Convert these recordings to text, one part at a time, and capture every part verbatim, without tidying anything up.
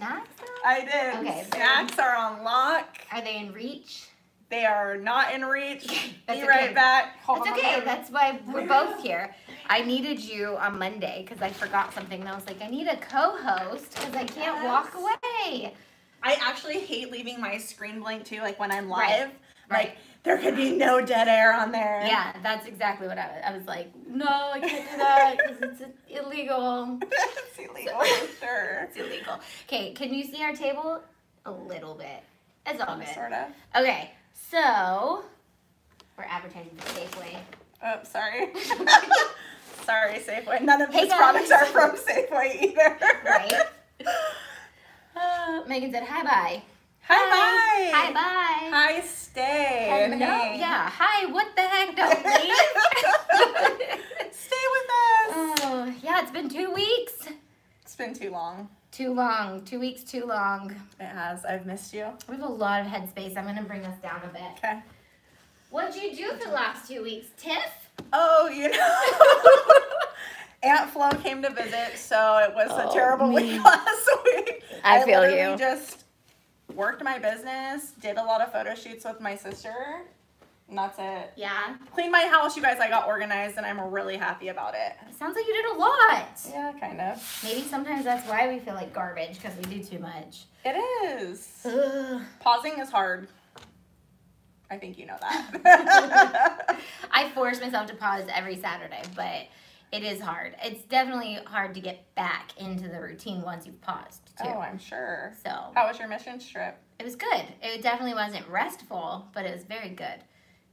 snacks though? I did. Okay, snacks are on lock. Are they in reach? They are not in reach. Be right back. That's okay. That's why we're both here. I needed you on Monday because I forgot something. And I was like, I need a co-host because I can't walk away. I actually hate leaving my screen blank too. Like when I'm live, right. Right. Like there could be no dead air on there. Yeah, that's exactly what I was. I was like, no, I can't do that because it's illegal. That's illegal, so, sure. It's illegal. Okay, can you see our table? A little bit. That's all bit. Sort of. Okay. So, we're advertising for Safeway. Oh, sorry. Sorry, Safeway. None of hey these guys. products are from Safeway either. Right? Uh, Megan said, hi, bye. Hi, bye. Hi, bye. Hi, stay. No, yeah. Hi, what the heck? Don't leave. Stay with us. Oh, yeah, it's been two weeks. It's been too long. Too long. Two weeks too long. It has. I've missed you. We have a lot of headspace. I'm going to bring us down a bit. Okay. What'd you do for the last two weeks, Tiff? Oh, you know. Aunt Flo came to visit, so it was oh, a terrible man. week last week. I, I feel you. I just worked my business, did a lot of photo shoots with my sister, and that's it. Yeah. Cleaned my house, you guys. I got organized, and I'm really happy about it. It sounds like you did a lot. Yeah, kind of. Maybe sometimes that's why we feel like garbage, because we do too much. It is. Ugh. Pausing is hard. I think you know that. I force myself to pause every Saturday, but it is hard. It's definitely hard to get back into the routine once you've paused, too. Oh, I'm sure. So. How was your mission trip? It was good. It definitely wasn't restful, but it was very good.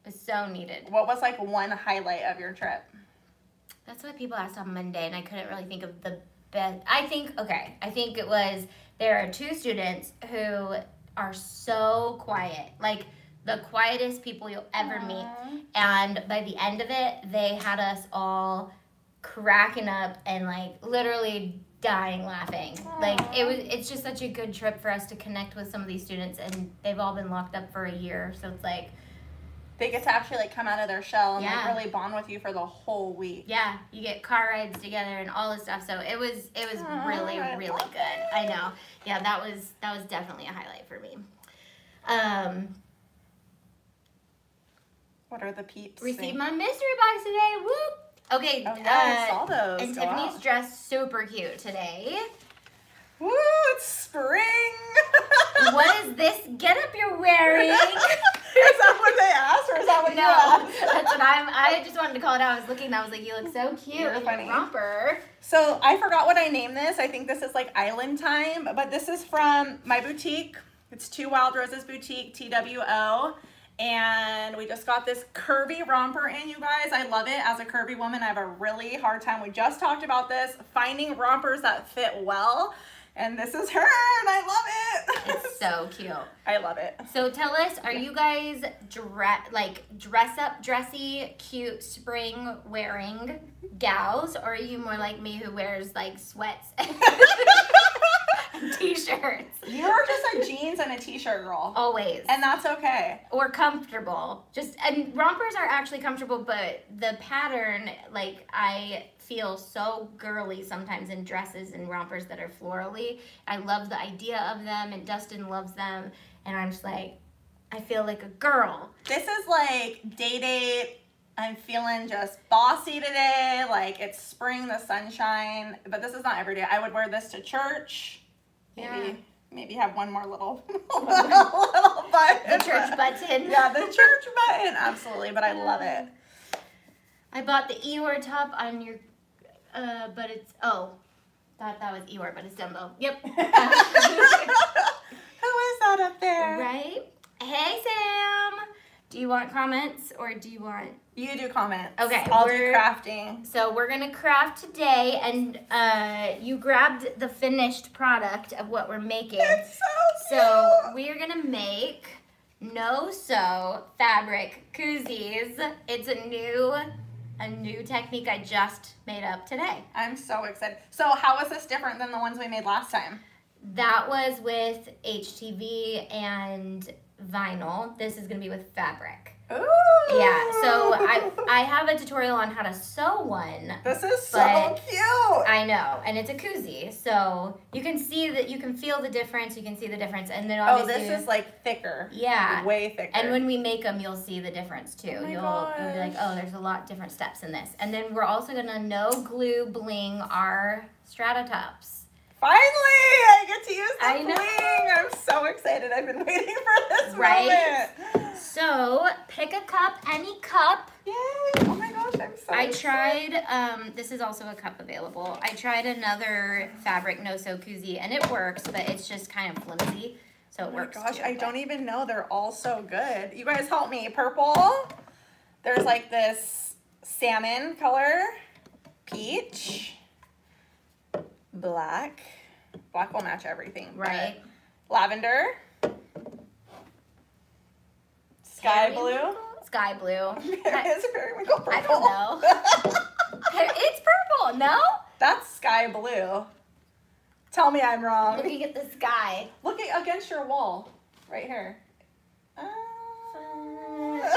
So needed. What was like one highlight of your trip? That's what people asked on Monday, and I couldn't really think of the best. I think, okay, I think it was there are two students who are so quiet, like the quietest people you'll ever Aww. meet. And by the end of it, they had us all cracking up and like literally dying laughing. Aww. Like it was, it's just such a good trip for us to connect with some of these students, and they've all been locked up for a year, so it's like. They get to actually like come out of their shell and yeah. like really bond with you for the whole week. Yeah, you get car rides together and all this stuff. So it was it was oh, really really good. It. I know. Yeah, that was that was definitely a highlight for me. Um, what are the peeps? Received my mystery box today. Whoop. Okay. Oh, yeah, uh, I saw those. And Go Tiffany's out. dressed super cute today. Woo! It's spring. What is this getup you're wearing? Is that what they asked, or is that what no, you asked? That's what I'm, I just wanted to call it out. I was looking, and I was like, you look so cute. You're funny. Romper. So I forgot what I named this. I think this is like Island Time, but this is from my boutique. It's Two Wild Roses Boutique, T W O. And we just got this curvy romper in, you guys. I love it. As a curvy woman, I have a really hard time. We just talked about this, finding rompers that fit well. And this is her, and I love it. It's so cute. I love it. So tell us, are you guys dress like dress up, dressy, cute, spring wearing gals, or are you more like me who wears like sweats and t-shirts? You're just a jeans and a t-shirt girl. Always. And that's okay. Or comfortable. Just and rompers are actually comfortable, but the pattern, like I. feel so girly sometimes in dresses and rompers that are florally. I love the idea of them, and Dustin loves them, and I'm just like, I feel like a girl. This is like day date. I'm feeling just bossy today. Like it's spring, the sunshine, but this is not every day. I would wear this to church. Maybe, yeah. maybe have one more little, little, little button. The church button. Yeah, the church button, absolutely, but I love it. I bought the Eeyore top on your Uh, but it's, oh, thought that was Eeyore, but it's Dumbo. Yep. Who is that up there? Right? Hey, Sam. Do you want comments or do you want? You do comments. Okay. I'll do crafting. So we're going to craft today, and uh, you grabbed the finished product of what we're making. It's so cute. So we're going to make no-sew fabric koozies. It's a new... A new technique I just made up today. I'm so excited. So how is this different than the ones we made last time? That was with H T V and vinyl. This is going to be with fabric. Ooh. Yeah, so I I have a tutorial on how to sew one. This is so cute. I know, and it's a koozie, so you can see that, you can feel the difference, you can see the difference, and then obviously. Oh, this is like thicker. Yeah, way thicker. And when we make them, you'll see the difference too. Oh my you'll, gosh. you'll be like, oh, there's a lot different steps in this, and then we're also gonna no glue bling our Strata Cups. Finally, I get to use the bling. I'm so excited. I've been waiting for this right? moment. So pick a cup, any cup. Yay! Oh my gosh, I'm so I excited. tried, um, this is also a cup available. I tried another fabric no-sew koozie, and it works, but it's just kind of flimsy, so it oh works. Oh my gosh, too, I but. don't even know. They're all so good. You guys help me. Purple. There's like this salmon color. Peach. Black. Black will match everything. Right. Lavender. Sky blue. Sky blue. There is a periwinkle purple. I don't know. It's purple, no? That's sky blue. Tell me I'm wrong. Looking at the sky. Look at, against your wall. Right here. Uh...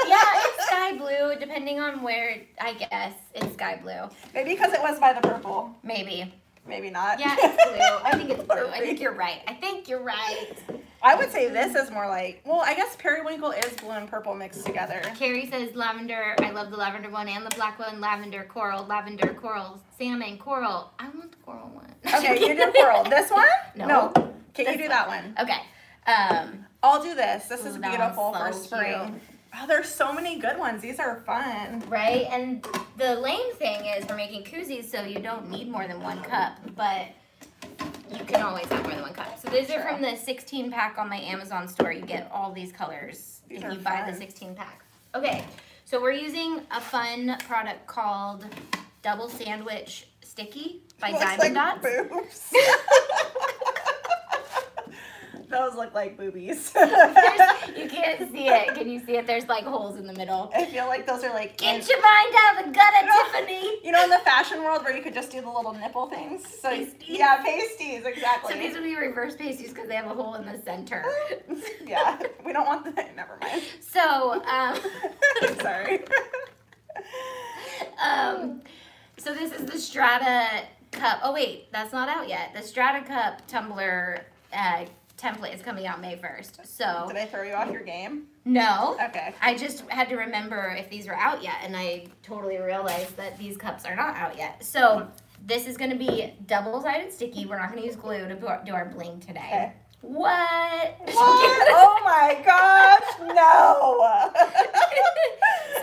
Yeah, it's sky blue, depending on where, I guess. It's sky blue. Maybe because it was by the purple. Maybe. Maybe not. Yeah, it's blue. I think it's blue. I think you're right. I think you're right. I would say this is more like, well, I guess periwinkle is blue and purple mixed together. Carrie says lavender. I love the lavender one and the black one. Lavender, coral, lavender, coral, salmon, coral. I want the coral one. Okay, you do coral. This one? No. no. Can this you do one. that one? Okay. Um, I'll do this. This is beautiful for spring. Cute. Oh, there's so many good ones. These are fun. Right? And the lame thing is we're making koozies, so you don't need more than one cup, but you can always have more than one cup. So these True. are from the sixteen pack on my Amazon store. You get all these colors these if you buy fun. the sixteen pack. Okay, so we're using a fun product called Double Sandwich Sticky by Looks Diamond like Dots. Boobs. Those look like boobies. You can't see it. Can you see it? There's like holes in the middle. I feel like those are like... Get your mind out of the gutter, you know, Tiffany. You know, in the fashion world where you could just do the little nipple things. So, pasties. Yeah, pasties, exactly. So these would be reverse pasties because they have a hole in the center. Yeah, we don't want that. Never mind. So, um... Sorry. um, so this is the Strata Cup. Oh, wait, that's not out yet. The Strata Cup tumbler... Uh, template is coming out May first, so. Did I throw you off your game? No. Okay. I just had to remember if these were out yet, and I totally realized that these cups are not out yet. So this is gonna be double-sided sticky. We're not gonna use glue to do our bling today. Okay. What? What? Oh my gosh, no.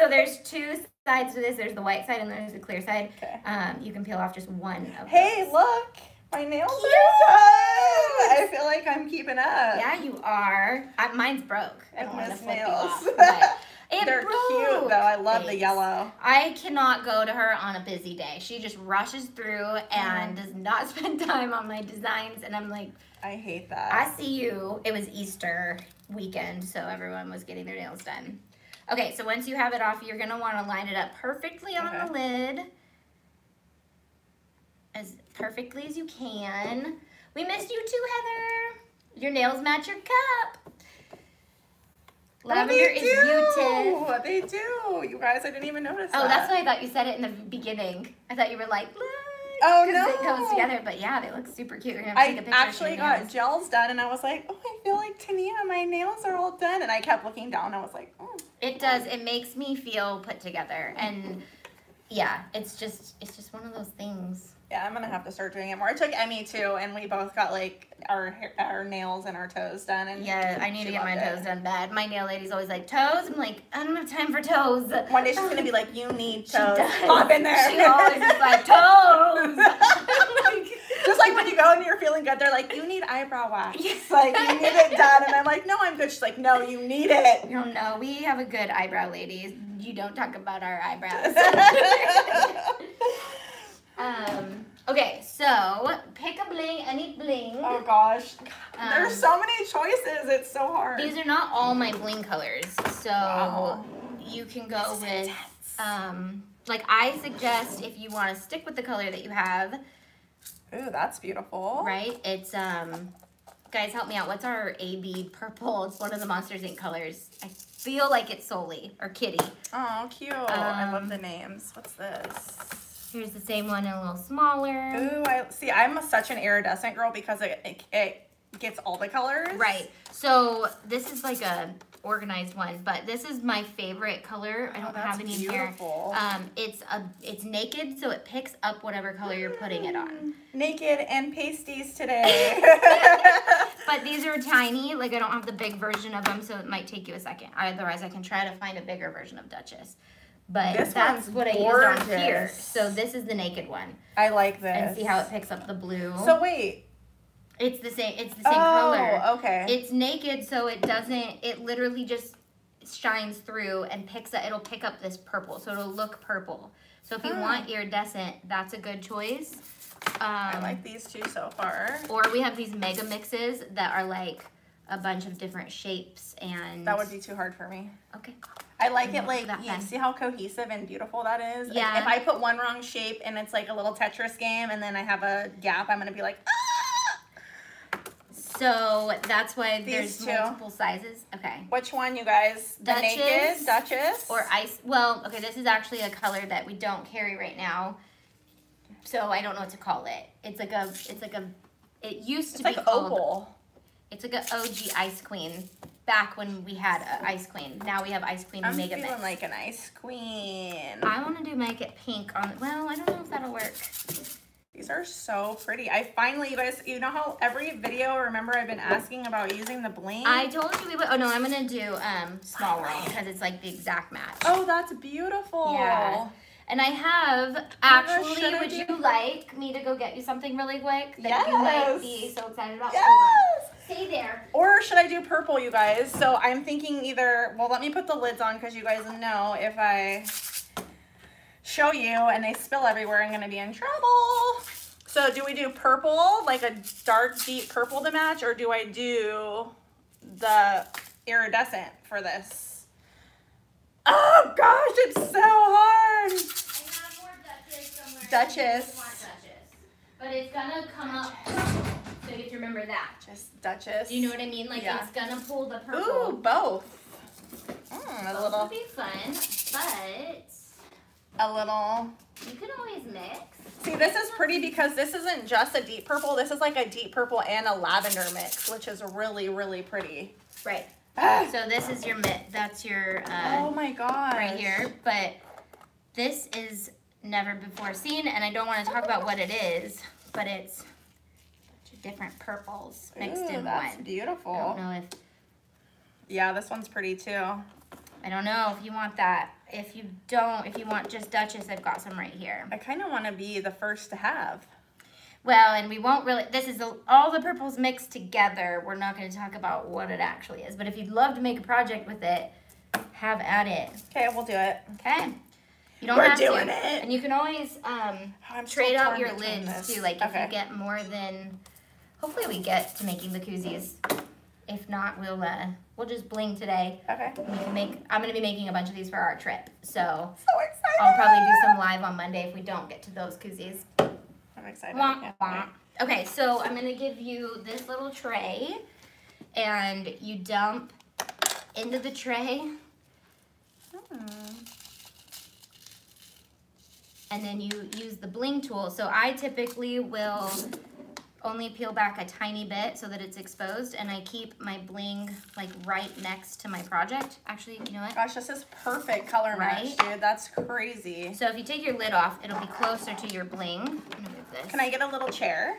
So there's two sides to this. There's the white side and there's the clear side. Okay. Um, you can peel off just one of those. Hey, look. My nails Cute. are done. I feel like I'm keeping up. Yeah, you are. I, mine's broke. I don't miss nails. Off, it They're broke. cute, though. I love Thanks. the yellow. I cannot go to her on a busy day. She just rushes through and mm. does not spend time on my designs. And I'm like, I hate that. I see you. It was Easter weekend, so everyone was getting their nails done. Okay, so once you have it off, you're going to want to line it up perfectly on okay. the lid. As perfectly as you can. We missed you too, Heather. Your nails match your cup. Lavender oh, is muted. They do. You guys, I didn't even notice Oh, that. that's why I thought you said it in the beginning. I thought you were like, look. Oh, no. It goes together, but yeah, they look super cute. You're gonna have to take a picture I actually got gels done, and I was like, oh, I feel like Tania, my nails are all done. And I kept looking down. I was like, oh. It does. It makes me feel put together. And yeah, it's just, it's just one of those things. Yeah, I'm going to have to start doing it more. I took Emmy, too, and we both got, like, our our nails and our toes done. And yeah, I need to get my toes done bad. My nail lady's always like, toes? I'm like, I don't have time for toes. One day she's going to be like, you need toes. Pop in there. She always is like, toes. Like, just like when you go and you're feeling good, they're like, you need eyebrow wax. Yes. Like, you need it done. And I'm like, no, I'm good. She's like, no, you need it. No, no, we have a good eyebrow lady. You don't talk about our eyebrows. Um, okay, so pick a bling, any bling. Oh gosh, um, there's so many choices, it's so hard. These are not all my bling colors, so wow. you can go this with, intense. um, like I suggest if you want to stick with the color that you have. Ooh, that's beautiful. Right, it's, um, Guys, help me out. What's our A B purple? It's one of the Monsters Incorporated colors. I feel like it's Soli or Kitty. Oh, cute. Um, I love the names. What's this? Here's the same one, a little smaller. Ooh, I see. I'm a, such an iridescent girl because it, it, it gets all the colors. Right. So this is like a organized one, but this is my favorite color. I don't oh, have any beautiful. Here. Um, it's a it's naked, so it picks up whatever color you're putting it on. Naked and pasties today. But these are tiny. Like, I don't have the big version of them, so it might take you a second. Otherwise, I can try to find a bigger version of Duchess. But this that's what gorgeous. I used on here. So this is the naked one. I like this. And see how it picks up the blue. So wait. It's the same, it's the same oh, color. Oh, okay. It's naked, so it doesn't, it literally just shines through and picks up, it'll pick up this purple, so it'll look purple. So if you mm. want iridescent, that's a good choice. Um, I like these two so far. Or we have these mega mixes that are like a bunch of different shapes and... That would be too hard for me. Okay. I like it like, you yeah, see how cohesive and beautiful that is? Yeah. If, if I put one wrong shape and it's like a little Tetris game and then I have a gap, I'm gonna be like, ah! So that's why These there's two. multiple sizes. Okay. Which one, you guys? The Duchess, naked Duchess or ice? Well, okay. This is actually a color that we don't carry right now, so I don't know what to call it. It's like a. It's like a. It used to it's be like called. Opal. It's like an O G Ice Queen. Back when we had an Ice Queen, now we have Ice Queen I'm Mega Mix. I'm feeling like an Ice Queen. I want to do make it pink on. Well, I don't know if that'll work. These are so pretty. I finally, you guys, you know how every video, remember I've been asking about using the bling? I told you we would, oh no, I'm gonna do um, small one because it's like the exact match. Oh, that's beautiful. Yeah. And I have, actually, oh, would you do? like me to go get you something really quick that yes. you might be so excited about? Yes. Stay there. Or should I do purple, you guys? So I'm thinking either, well, let me put the lids on because you guys know if I show you and they spill everywhere, I'm gonna be in trouble. So do we do purple, like a dark deep purple to match, or do I do the iridescent for this? Oh gosh, it's so hard. I have more Duchess somewhere. Duchess. Duchess. But it's gonna come up, so you have to remember that. Just Duchess. Do you know what I mean? Like yeah. it's gonna pull the purple. Ooh, both. Mm, a both little. Would be fun, but. A little. You can always mix. See, this is pretty because this isn't just a deep purple. This is like a deep purple and a lavender mix, which is really, really pretty. Right. Ah. So this is your mix. That's your. Uh, oh my god. Right here, but this is never before seen, and I don't want to talk about what it is, but it's different purples mixed Ooh, in that's one. Beautiful. I don't know if. Yeah, this one's pretty too. I don't know if you want that. If you don't, if you want just Duchess, I've got some right here. I kind of want to be the first to have. Well, and we won't really, this is the, all the purples mixed together. We're not going to talk about what it actually is. But if you'd love to make a project with it, have at it. Okay, we'll do it. Okay. You don't We're have doing to. it. And you can always um, oh, trade out your lids this. too. Like if okay. you get more than, hopefully we get to making the koozies. If not, we'll uh, we'll just bling today. Okay. We can make. I'm gonna be making a bunch of these for our trip. So. So excited! I'll probably do some live on Monday if we don't get to those koozies. I'm excited. Womp, womp. Okay, so I'm gonna give you this little tray, and you dump into the tray, hmm. and then you use the bling tool. So I typically will. Only peel back a tiny bit so that it's exposed, and I keep my bling like right next to my project. Actually, you know what? Gosh, this is perfect color right? match, dude. That's crazy. So if you take your lid off, it'll be closer to your bling. I'm gonna move this. Can I get a little chair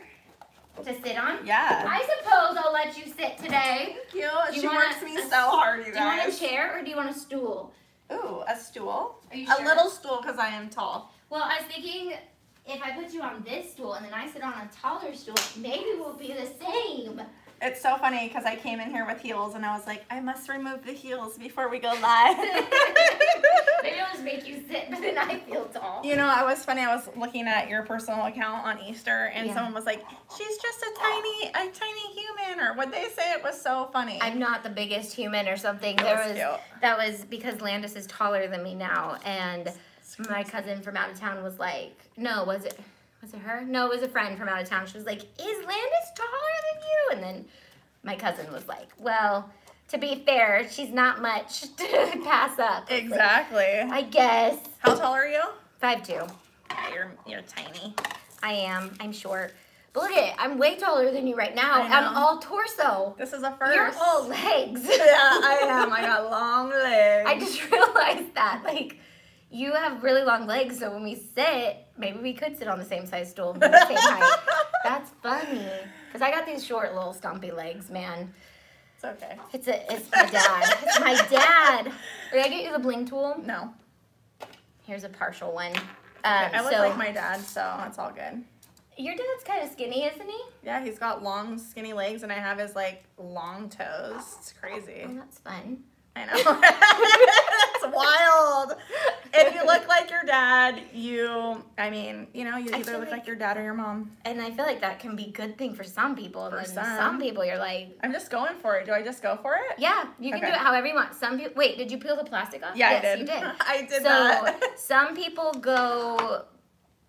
to sit on? Yeah. I suppose I'll let you sit today. Thank you. She works me so hard, you guys. Do you want a chair or do you want a stool? Ooh, a stool. Are you sure? A little stool because I am tall. Well, I was thinking. If I put you on this stool and then I sit on a taller stool, maybe we'll be the same. It's so funny because I came in here with heels and I was like, I must remove the heels before we go live. Maybe I'll just make you sit, but then I feel tall. You know, I was funny. I was looking at your personal account on Easter and yeah. someone was like, she's just a tiny, a tiny human, or what they say. It was so funny. I'm not the biggest human or something. That was, was cute. That was because Landis is taller than me now, and my cousin from out of town was like, no, was it, was it her? No, it was a friend from out of town. She was like, is Landis taller than you? And then my cousin was like, well, to be fair, she's not much to pass up. I exactly. Like, I guess. How tall are you? five two. You're, you're tiny. I am. I'm short. But look at it. I'm way taller than you right now. I'm all torso. This is a first. You're all legs. Yeah, I am. I got long legs. I just realized that. Like, you have really long legs, so when we sit, maybe we could sit on the same size stool and be the same height. That's funny. Because I got these short little stumpy legs, man. It's okay. It's, a, it's my dad. It's my dad. Did I get you the bling tool? No. Here's a partial one. Um, okay, I look so, like my dad, so that's all good. Your dad's kind of skinny, isn't he? Yeah, he's got long, skinny legs, and I have his, like, long toes. It's crazy. Oh, that's fun. I know. It's wild. If you look like your dad, you, I mean, you know, you either look like, like your dad or your mom. And I feel like that can be a good thing for some people. For and some. some people, you're like. I'm just going for it. Do I just go for it? Yeah, you can okay. do it however you want. Some people, wait, did you peel the plastic off? Yeah, yes, I did. You did. I did so that. So some people go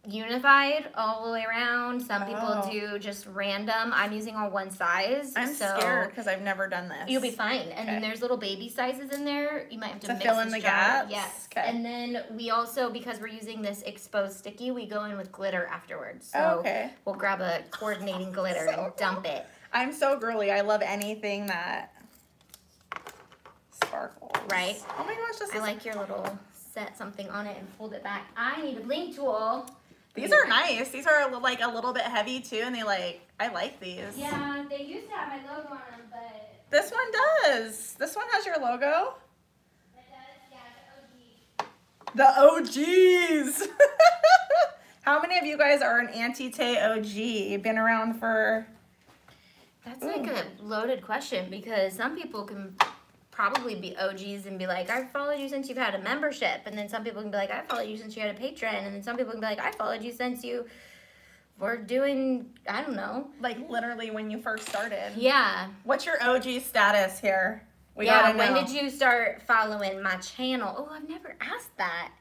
unified all the way around. Some oh. people do just random. I'm using all one size. I'm so scared because I've never done this. You'll be fine. And okay. there's little baby sizes in there. You might have to, to mix fill in the gaps. Yes. Okay. And then we also, because we're using this exposed sticky, we go in with glitter afterwards. So okay. we'll grab a coordinating glitter so and dump it. I'm so girly. I love anything that sparkles. Right. Oh my gosh. This I is like your little set something on it and fold it back. I need a bling tool. These are nice. These are like a little bit heavy too, and they like, I like these. Yeah, they used to have my logo on them, but. This one does. This one has your logo. It does, yeah, the O Gs. The O Gs. How many of you guys are an Auntie Tay O G? Been around for. That's Ooh. like a loaded question because some people can probably be O Gs and be like, I've followed you since you've had a membership. And then some people can be like, I followed you since you had a patron. And then some people can be like, I followed you since you were doing, I don't know. Like literally when you first started. Yeah. What's your O G status here? We yeah, gotta know. When did you start following my channel? Oh, I've never asked that.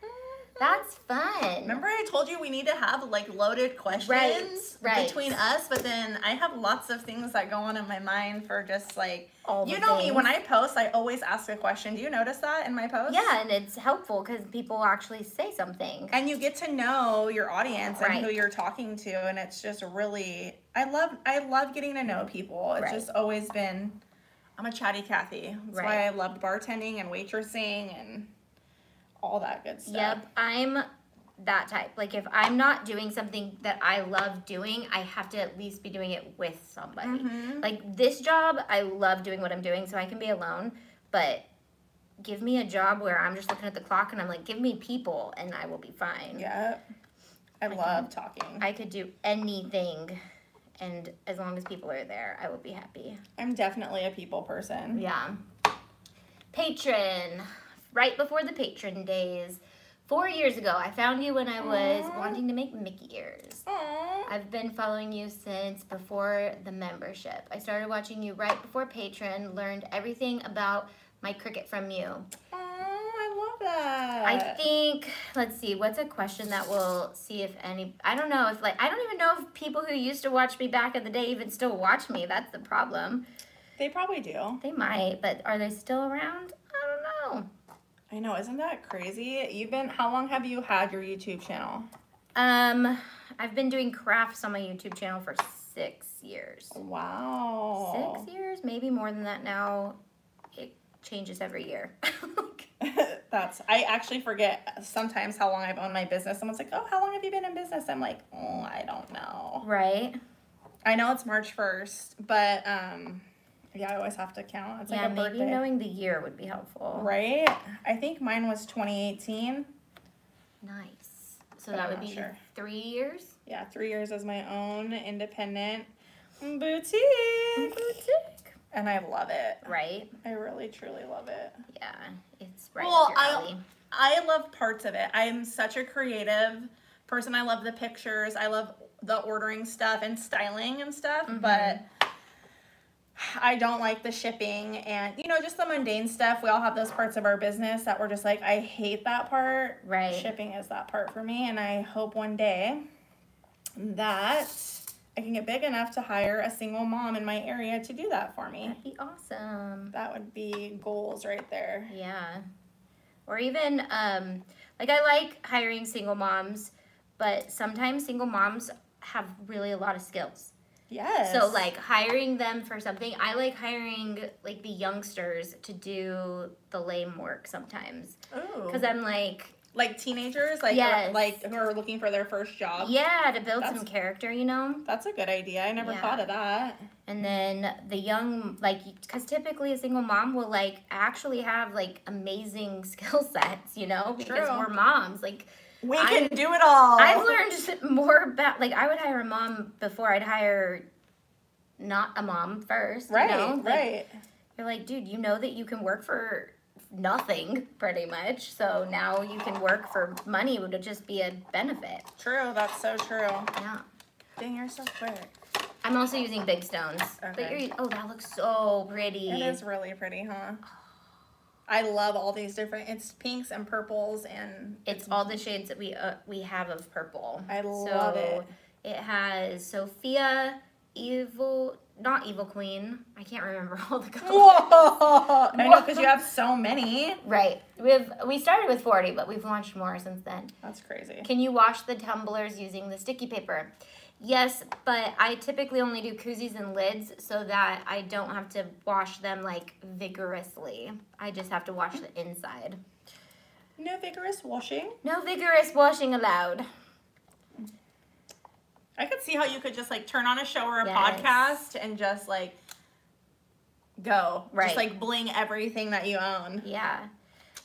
That's fun. Remember I told you we need to have like loaded questions right, right. between us, but then I have lots of things that go on in my mind for just like, All you know things. me, when I post, I always ask a question. Do you notice that in my posts? Yeah, and it's helpful because people actually say something. And you get to know your audience right. and who you're talking to, and it's just really, I love I love getting to know people. It's right. just always been, I'm a chatty Cathy. That's right. why I loved bartending and waitressing and all that good stuff. Yep, I'm that type. Like if I'm not doing something that I love doing, I have to at least be doing it with somebody. Mm-hmm. Like this job, I love doing what I'm doing, so I can be alone, but give me a job where I'm just looking at the clock and I'm like, give me people and I will be fine. Yep. I, I love can, talking. I could do anything, and as long as people are there, I will be happy. I'm definitely a people person. Yeah. Patron. Right before the patron days, four years ago, I found you when I was Aww. wanting to make Mickey ears. Aww. I've been following you since before the membership. I started watching you right before patron, learned everything about my Cricut from you. Aww, I love that. I think, let's see, what's a question that we'll see if any, I don't know if like, I don't even know if people who used to watch me back in the day even still watch me. That's the problem. They probably do. They might, but are they still around? I don't know. I know, isn't that crazy? You've been, how long have you had your YouTube channel? Um, I've been doing crafts on my YouTube channel for six years. Wow. Six years, maybe more than that now. It changes every year. That's, I actually forget sometimes how long I've owned my business. Someone's like, oh, how long have you been in business? I'm like, oh, I don't know. Right. I know it's March first, but um. yeah, I always have to count. It's yeah, like a birthday. Maybe knowing the year would be helpful. Right? I think mine was twenty eighteen. Nice. So but that I'm would be sure. three years? Yeah, three years as my own independent boutique. Boutique. And I love it. Right? I really, truly love it. Yeah, it's right well, up your alley. I, I love parts of it. I am such a creative person. I love the pictures. I love the ordering stuff and styling and stuff, mm-hmm. but I don't like the shipping and, you know, just the mundane stuff. We all have those parts of our business that we're just like, I hate that part. Right. Shipping is that part for me. And I hope one day that I can get big enough to hire a single mom in my area to do that for me. That'd be awesome. That would be goals right there. Yeah. Or even, um, like, I like hiring single moms, but sometimes single moms have really a lot of skills. Yes. So, like, hiring them for something. I like hiring, like, the youngsters to do the lame work sometimes. Oh. Because I'm like... Like teenagers, like yes. like who are looking for their first job. Yeah, to build that's, some character, you know. That's a good idea. I never yeah. thought of that. And then the young, like, because typically a single mom will like actually have like amazing skill sets, you know, because True. we're moms. Like we can I'm, do it all. I've learned more about like I would hire a mom before I'd hire not a mom first. Right, you know? like, right. You're like, dude, you know that you can work for nothing pretty much, so now you can work for money, would just be a benefit. True, that's so true. Yeah. Dang, you're so quick. I'm also using big stones. Okay. But you're, oh, that looks so pretty. It is really pretty, huh? I love all these different, it's pinks and purples and... It's, it's all the shades that we uh, we have of purple. I love so it. It has Sophia, Evil... Not Evil Queen. I can't remember all the colors. Whoa! I know, because you have so many. Right. We have we started with forty, but we've launched more since then. That's crazy. Can you wash the tumblers using the sticky paper? Yes, but I typically only do koozies and lids so that I don't have to wash them, like, vigorously. I just have to wash the inside. No vigorous washing? No vigorous washing allowed. I could see how you could just like turn on a show or a yes. podcast and just like go. Right. Just like bling everything that you own. Yeah.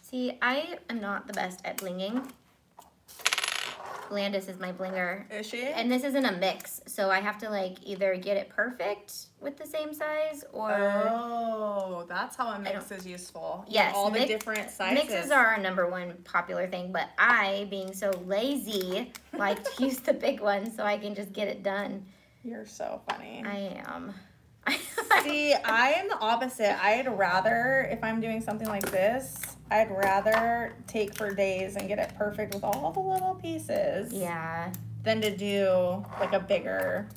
See, I am not the best at blinging. Landis is my blinger. Is she? And this isn't a mix. So I have to like either get it perfect with the same size or... Oh, that's how a mix is useful. Yes. All mix, the different sizes. Mixes are our number one popular thing, but I, being so lazy, like to use the big one so I can just get it done. You're so funny. I am. See, I am the opposite. I'd rather, if I'm doing something like this, I'd rather take for days and get it perfect with all the little pieces. Yeah. Than to do like a bigger.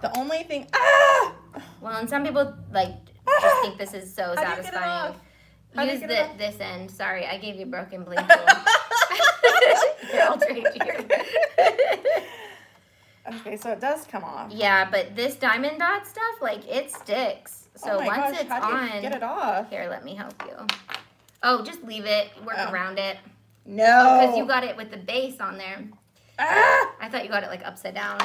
The only thing. Ah! Well, and some people like ah! just think this is so How satisfying. Do you get it off? Use the, this end. Sorry, I gave you broken blade. Here, I'll trade you. Okay, so it does come off. Yeah, but this diamond dot stuff, like, it sticks. So oh my once gosh, it's how on, do you get it off? Here, let me help you. Oh, just leave it. Work oh. around it. No, because oh, you got it with the base on there. Ah! I thought you got it like upside down.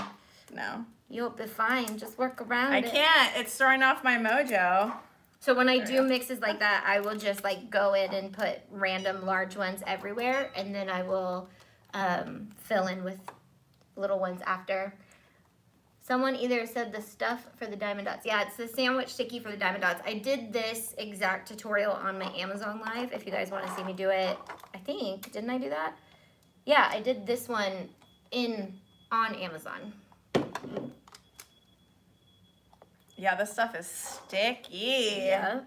No, you'll be fine. Just work around I it. I can't. It's throwing off my mojo. So when I do mixes like that, I will just like go in and put random large ones everywhere, and then I will um, fill in with little ones after. Someone either said the stuff for the diamond dots. Yeah, it's the sandwich sticky for the diamond dots. I did this exact tutorial on my Amazon Live if you guys want to see me do it. I think, didn't I do that? Yeah, I did this one in on Amazon. Yeah, this stuff is sticky. Yeah.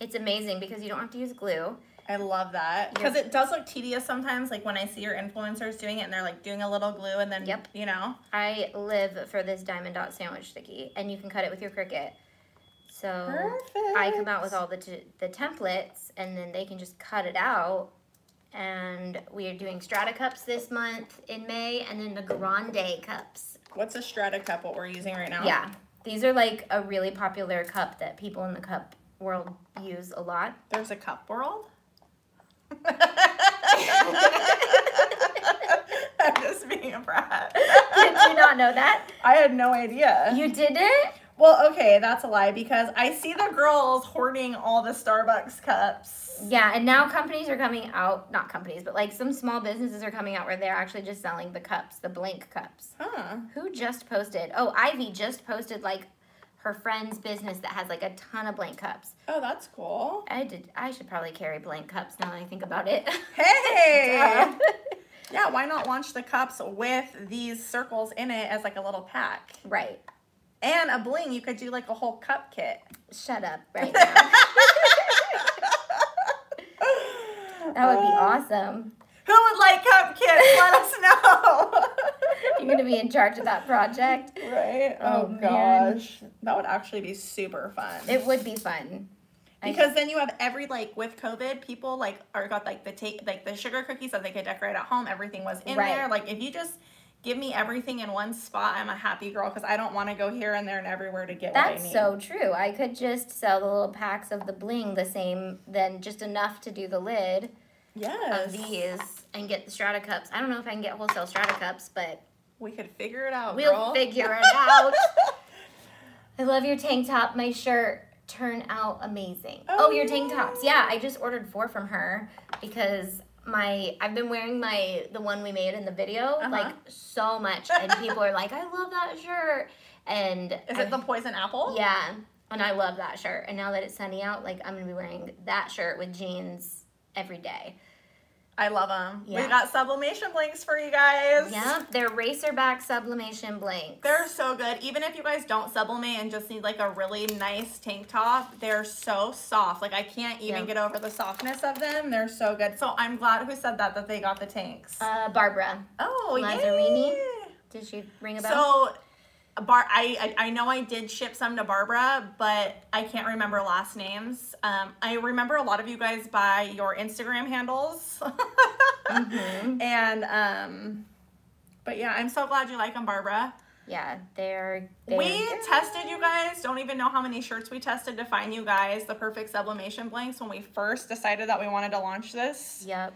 It's amazing because you don't have to use glue. I love that because it does look tedious sometimes, like when I see your influencers doing it and they're like doing a little glue and then, yep. you know. I live for this diamond dot sandwich sticky, and you can cut it with your Cricut. So Perfect. I come out with all the, t the templates, and then they can just cut it out. And we are doing Strata Cups this month in May, and then the Grande Cups. What's a Strata Cup, what we're using right now? Yeah. These are like a really popular cup that people in the cup world use a lot. There's a cup world? I'm just being a brat. Did you not know that? I had no idea. You didn't? Well, okay, that's a lie because I see the girls hoarding all the Starbucks cups. Yeah, and now companies are coming out, not companies, but like some small businesses are coming out where they're actually just selling the cups, the blank cups. Huh. Who just posted? Oh, Ivy just posted like her friend's business that has like a ton of blank cups. Oh, that's cool. I did. I should probably carry blank cups now that I think about it. Hey! Yeah, why not launch the cups with these circles in it as like a little pack? Right. And a bling, you could do like a whole cup kit. Shut up right now. That would be awesome. Who would like cup kits? Let us know. You're going to be in charge of that project. Right? Oh, oh gosh. Man. That would actually be super fun. It would be fun. Because I, then you have every, like, with COVID, people, like, are got, like, the take, like, the sugar cookies that they could decorate at home. Everything was in right. there. Like, if you just give me everything in one spot, I'm a happy girl because I don't want to go here and there and everywhere to get That's what I need. That's so true. I could just sell the little packs of the bling the same, then just enough to do the lid yes. of these and get the Strata Cups. I don't know if I can get wholesale Strata Cups, but... We could figure it out, We'll girl. figure it out. I love your tank top, my shirt. Turn out amazing. Oh, oh your tank tops. Yeah, I just ordered four from her because my I've been wearing my the one we made in the video uh-huh. like so much, and people are like, I love that shirt. And is I've, it the poison apple? Yeah, and I love that shirt. And now that it's sunny out, like I'm gonna be wearing that shirt with jeans every day. I love them. Yeah. We got sublimation blinks for you guys. Yep, they're racerback sublimation blinks. They're so good. Even if you guys don't sublimate and just need like a really nice tank top, they're so soft. Like I can't even yep. get over the softness of them. They're so good. So I'm glad who said that, that they got the tanks. Uh, Barbara. Oh, Lazzarini. Yay. Did she ring a bell? So, Bar, I, I know I did ship some to Barbara, but I can't remember last names. Um, I remember a lot of you guys by your Instagram handles. mm-hmm. And, um, but yeah, I'm so glad you like them, Barbara. Yeah, they're, they're We they're, tested you guys. Don't even know how many shirts we tested to find you guys the perfect sublimation blanks when we first decided that we wanted to launch this. Yep.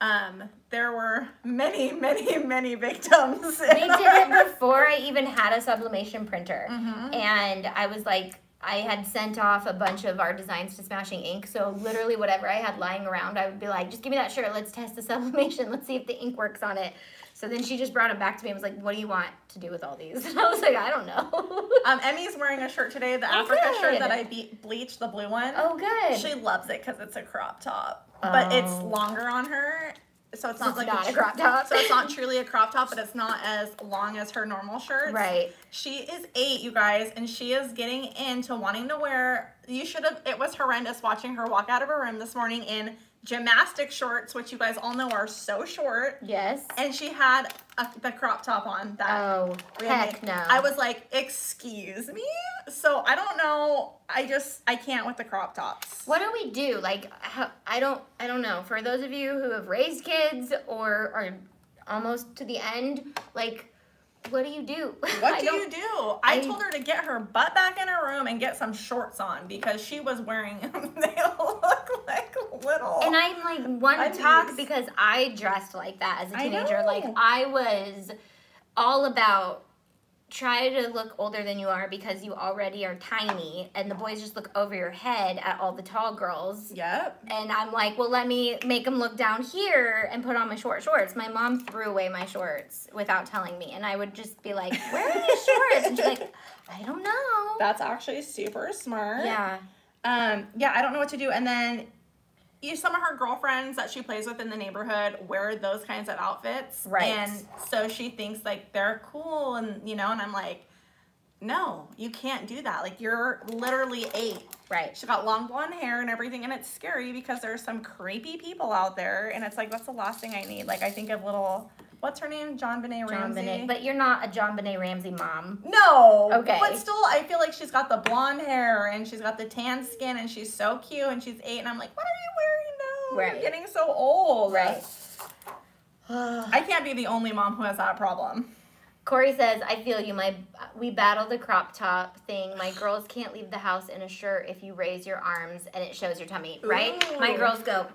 Um, there were many, many, many victims. We did it before I even had a sublimation printer. Mm-hmm. And I was like, I had sent off a bunch of our designs to Smashing Ink. So literally whatever I had lying around, I would be like, just give me that shirt. Let's test the sublimation. Let's see if the ink works on it. So then she just brought them back to me and was like, what do you want to do with all these? And I was like, I don't know. um, Emmy's wearing a shirt today, the Africa good. shirt that I be bleached, the blue one. Oh, good. She loves it because it's a crop top. But it's longer on her, so it's not so it's like not a crop top. So it's not truly a crop top, but it's not as long as her normal shirts. Right. She is eight, you guys, and she is getting into wanting to wear. You should have. It was horrendous watching her walk out of her room this morning in gymnastic shorts, which you guys all know are so short. Yes. And she had a, the crop top on. That oh, really, heck no. I was like, excuse me? So I don't know. I just, I can't with the crop tops. What do we do? Like, how, I don't, I don't know. For those of you who have raised kids or are almost to the end, like, what do you do? What do you do? I, I told her to get her butt back in her room and get some shorts on because she was wearing them. They look like little. And I'm like one talk because I dressed like that as a teenager. I like I was all about try to look older than you are because you already are tiny and the boys just look over your head at all the tall girls. Yep. And I'm like, well, let me make them look down here and put on my short shorts. My mom threw away my shorts without telling me. And I would just be like, where are your shorts? And she's like, I don't know. That's actually super smart. Yeah. Um, yeah, I don't know what to do. And then you, some of her girlfriends that she plays with in the neighborhood wear those kinds of outfits. Right. And so she thinks like they're cool and, you know, and I'm like, no, you can't do that. Like you're literally eight. Right. She got long blonde hair and everything. And it's scary because there's some creepy people out there. And it's like, that's the last thing I need. Like I think of little, what's her name? JonBenet Ramsey. JonBenet. But you're not a JonBenet Ramsey mom. No. Okay. But still, I feel like she's got the blonde hair and she's got the tan skin and she's so cute and she's eight. And I'm like, what are you wearing? Right. You're getting so old. Right. I can't be the only mom who has that problem. Corey says, I feel you. My We battle the crop top thing. My girls can't leave the house in a shirt if you raise your arms and it shows your tummy. Right? Ooh. My girls go.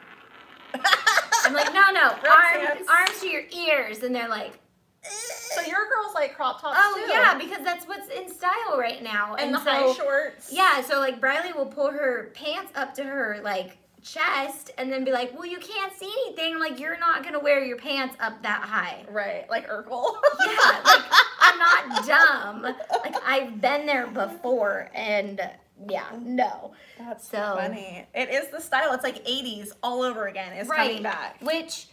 I'm like, no, no. Arms, arms to your ears. And they're like. So your girls like crop tops oh, too. Oh, yeah, because that's what's in style right now. And, and the so, high shorts. Yeah, so like Briley will pull her pants up to her like. chest and then be like, well, you can't see anything. I'm like, you're not gonna wear your pants up that high, right? Like Urkel. Yeah, like I'm not dumb. Like I've been there before, and yeah, no. That's so funny. It is the style. It's like eighties all over again. It's right, coming back. Which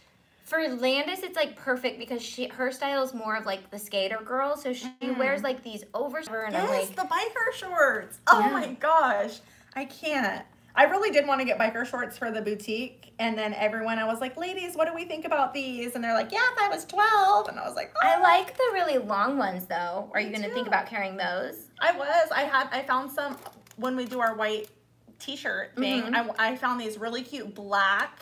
for Landis, it's like perfect because she her style is more of like the skater girl, so she mm. wears like these over and yes, I'm like, the biker shorts. Oh yeah. My gosh, I can't. I really did want to get biker shorts for the boutique, and then everyone, I was like, ladies, what do we think about these? And they're like, yeah, if I was twelve, and I was like, oh. I like the really long ones, though. Are you going to think about carrying those? I was. I had. I found some when we do our white t-shirt thing. Mm-hmm. I, I found these really cute black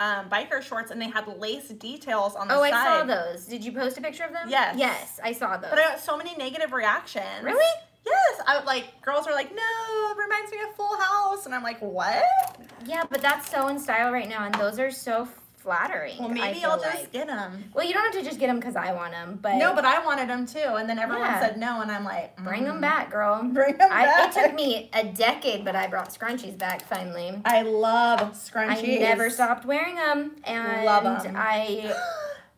um, biker shorts, and they had lace details on the oh, side. Oh, I saw those. Did you post a picture of them? Yes. Yes, I saw those. But I got so many negative reactions. Really? Yes, I would like, girls are like, no, it reminds me of Full House. And I'm like, what? Yeah, but that's so in style right now. And those are so flattering. Well, maybe I'll just like. get them. Well, you don't have to just get them because I want them. But no, but I wanted them too. And then everyone yeah. said no. And I'm like, mm. bring them back, girl. Bring them I, back. It took me a decade, but I brought scrunchies back finally. I love scrunchies. I never stopped wearing them. And love them. I,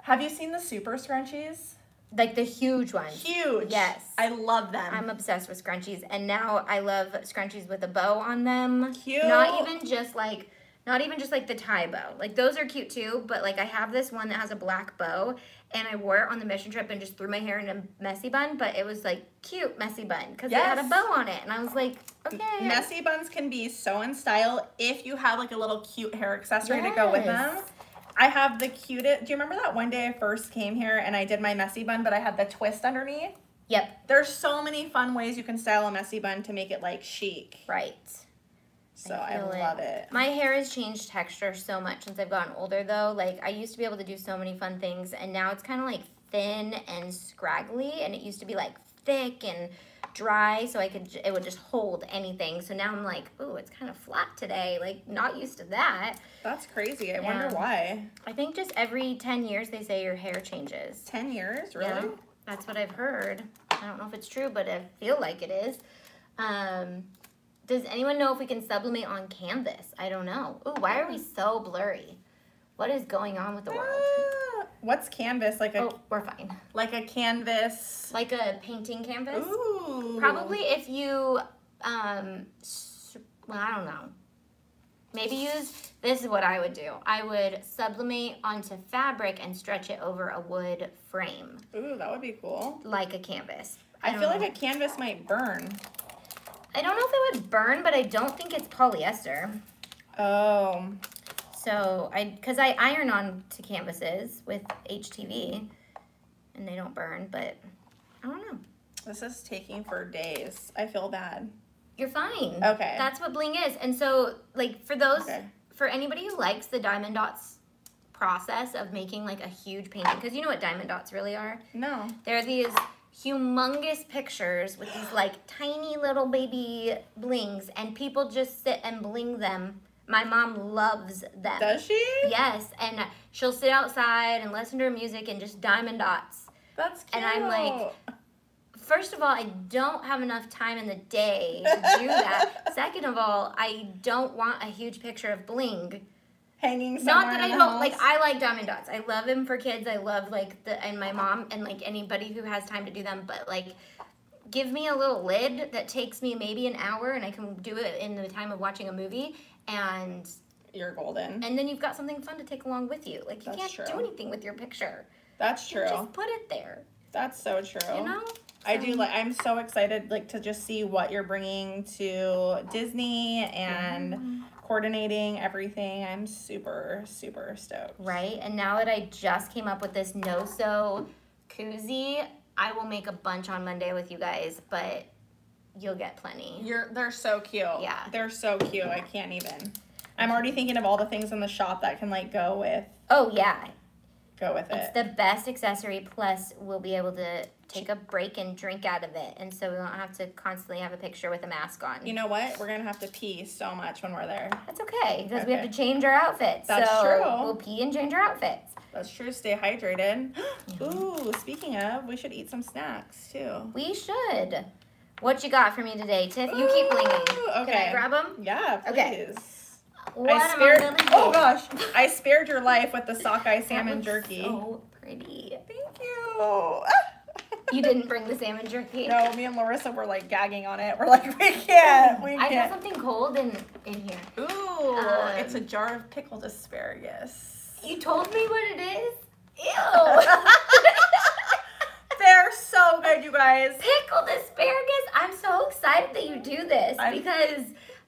have you seen the super scrunchies? Like the huge ones. Huge. Yes. I love them. I'm obsessed with scrunchies. And now I love scrunchies with a bow on them. Cute. Not even just like, not even just like the tie bow. Like those are cute too, but like I have this one that has a black bow and I wore it on the mission trip and just threw my hair in a messy bun, but it was like cute messy bun because yes. it had a bow on it. And I was like, okay. Messy buns can be so in style if you have like a little cute hair accessory yes. to go with them. I have the cutest, do you remember that one day I first came here and I did my messy bun, but I had the twist underneath? Yep. There's so many fun ways you can style a messy bun to make it like chic. Right. So I, I love it. it. My hair has changed texture so much since I've gotten older though. Like I used to be able to do so many fun things and now it's kind of like thin and scraggly and it used to be like thick and dry so I could, it would just hold anything. So now I'm like, ooh, it's kind of flat today. Like not used to that. That's crazy. I yeah. wonder why. I think just every ten years they say your hair changes. ten years? Really? Yeah, that's what I've heard. I don't know if it's true, but I feel like it is. Um, does anyone know if we can sublimate on canvas? I don't know. Ooh, why are we so blurry? What is going on with the world? Uh, what's canvas? Like a, oh, we're fine. Like a canvas. Like a painting canvas? Ooh. Probably if you, um, well, I don't know. Maybe use, this is what I would do. I would sublimate onto fabric and stretch it over a wood frame. Ooh, that would be cool. Like a canvas. I, I feel know. like a canvas might burn. I don't know if it would burn, but I don't think it's polyester. Oh. So I, because I iron on to canvases with H T V and they don't burn, but I don't know. This is taking for days. I feel bad. You're fine. Okay. That's what bling is. And so like for those, okay. for anybody who likes the diamond dots process of making like a huge painting, because you know what diamond dots really are? No. They're these humongous pictures with these like tiny little baby blings and people just sit and bling them. My mom loves them. Does she? Yes, and she'll sit outside and listen to her music and just diamond dots. That's cute. And I'm like, first of all, I don't have enough time in the day to do that. Second of all, I don't want a huge picture of bling hanging somewhere. Not that I don't, like, I like diamond dots. I love them for kids. I love, like, the and my mom and, like, anybody who has time to do them, but, like, give me a little lid that takes me maybe an hour and I can do it in the time of watching a movie and you're golden. And then you've got something fun to take along with you. Like you That's can't true. do anything with your picture. That's true. You just put it there. That's so true. You know? I um, do like I'm so excited like to just see what you're bringing to Disney and mm-hmm. coordinating everything. I'm super super stoked. Right? And now that I just came up with this no-sew koozie, I will make a bunch on Monday with you guys, but you'll get plenty. You're, they're so cute. Yeah. They're so cute. I can't even. I'm already thinking of all the things in the shop that can, like, go with. Oh, yeah. Go with it. It's the best accessory, plus we'll be able to take a break and drink out of it, and so we won't have to constantly have a picture with a mask on. You know what? We're going to have to pee so much when we're there. That's okay, because okay. we have to change our outfits. That's so true. We'll pee and change our outfits. That's true. Stay hydrated. Ooh, speaking of, we should eat some snacks, too. We should. What you got for me today, Tiff? Ooh, you keep blinging. Okay. Can I grab them? Yeah, please. Okay. What I spared, am I gonna oh, gosh. I spared your life with the sockeye salmon jerky. So pretty. Thank you. You didn't bring the salmon jerky? No, me and Larissa were, like, gagging on it. We're like, we can't. We can't. I got something cold in, in here. Ooh, um, it's a jar of pickled asparagus. You told me what it is? Ew. They're so good, you guys. Pickled asparagus. I'm so excited that you do this I'm, because